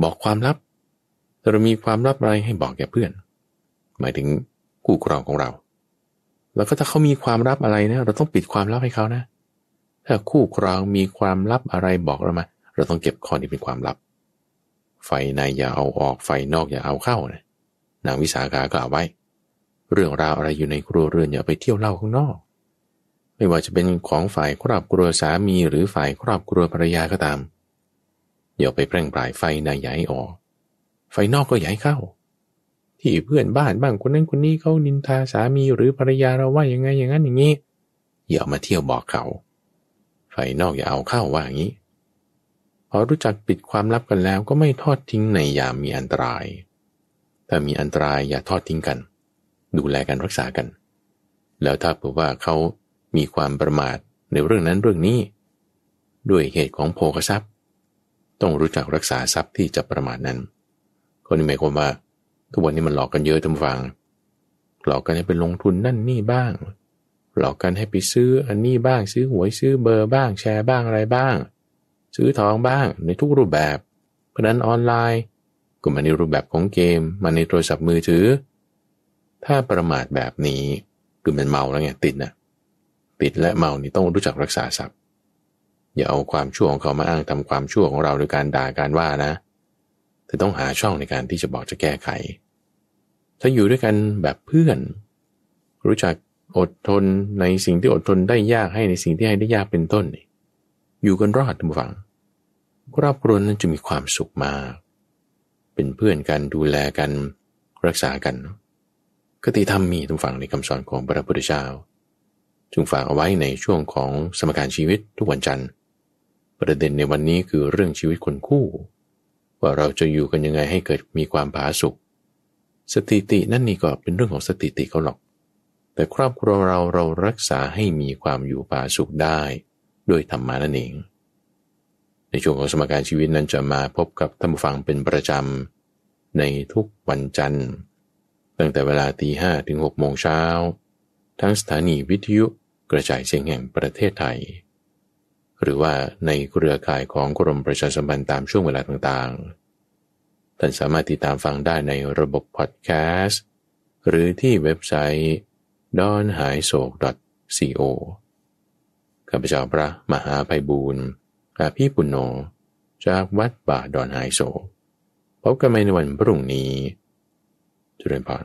บอกความลับเรามีความลับอะไรให้บอกแก่เพื่อนหมายถึงคู่ครองของเราแล้วก็ถ้าเขามีความลับอะไรนะเราต้องปิดความลับให้เขานะถ้าคู่ครองมีความลับอะไรบอกเรามาเราต้องเก็บข้อนี้เป็นความลับไฟในอย่าเอาออกไฟนอกอย่าเอาเข้านะนางวิสาขากล่าวไว้เรื่องราวอะไรอยู่ในครัวเรือนอย่าไปเที่ยวเล่าข้างนอกไม่ว่าจะเป็นของฝ่ายครอบครัวสามีหรือฝ่ายครอบครัวภรรยาก็ตามอย่าไปแพร่งปลายไฟในอย่าให้ออกไฟนอกก็อย่าให้เข้าที่เพื่อนบ้านบ้างคนนั้นคนนี้เขานินทาสามีหรือภรรยาเราว่าอย่างไงอย่างนั้นอย่างนี้อย่ามาเที่ยวบอกเขาไฟนอกอย่าเอาเข้าว่าอย่างนี้พอรู้จักปิดความลับกันแล้วก็ไม่ทอดทิ้งในยามมีอันตรายถ้ามีอันตรายอย่าทอดทิ้งกันดูแลกันรักษากันแล้วถ้าเผื่อว่าเขามีความประมาทในเรื่องนั้นเรื่องนี้ด้วยเหตุของโภคทรัพย์ต้องรู้จักรักษาทรัพย์ที่จะประมาทนั้นคนนี้หมายความว่า ทุกวันนี้มันหลอกกันเยอะท่านฟังหลอกกันให้ไปลงทุนนั่นนี่บ้างหลอกกันให้ไปซื้ออันนี้บ้างซื้อหวยซื้อเบอร์บ้างแชร์บ้างอะไรบ้างซื้อทองบ้างในทุกรูปแบบพนันออนไลน์ก็มาในรูปแบบของเกมมาในโทรศัพท์มือถือถ้าประมาทแบบนี้คือมันเมาแล้วไงติดนะติดและเมานี่ต้องรู้จักรักษาทรัพย์อย่าเอาความชั่วของเขามาอ้างทำความชั่วของเราโดยการด่าการว่านะแต่ต้องหาช่องในการที่จะบอกจะแก้ไขถ้าอยู่ด้วยกันแบบเพื่อนรู้จักอดทนในสิ่งที่อดทนได้ยากให้ในสิ่งที่ให้ได้ยากเป็นต้นอยู่กันรอดทุกฝั่งครอบครัวนั้นจะมีความสุขมากเป็นเพื่อนกันดูแลกันรักษากันคติธรรมมีทุกฝั่งในคำสอนของพระพุทธเจ้าจึงฝากเอาไว้ในช่วงของสมการชีวิตทุกวันจันทร์ประเด็นในวันนี้คือเรื่องชีวิตคนคู่ว่าเราจะอยู่กันยังไงให้เกิดมีความผาสุกสถิตินั่นนี่ก็เป็นเรื่องของสถิติเขาหรอกแต่ครอบครัวเราเรารักษาให้มีความอยู่ผาสุกได้ด้วยธรรมานั่นเองในช่วงของสมการชีวิตนั้นจะมาพบกับท่านผู้ฟังเป็นประจำในทุกวันจันทร์ตั้งแต่เวลาตีห้าถึงหกโมงเช้าทั้งสถานีวิทยุกระจายเสียงแห่งประเทศไทยหรือว่าในเครือข่ายของกรมประชาสัมพันธ์ตามช่วงเวลาต่างๆท่านสามารถติดตามฟังได้ในระบบพอดแคสต์หรือที่เว็บไซต์ ดอนหายโศก ดอท ซี โอ ข้าพเจ้าพระมหาไพบูลย์อาภิปุณโญจากวัดป่าดอนหายโศกพบกันใหม่ในวันพรุ่งนี้เจริญพร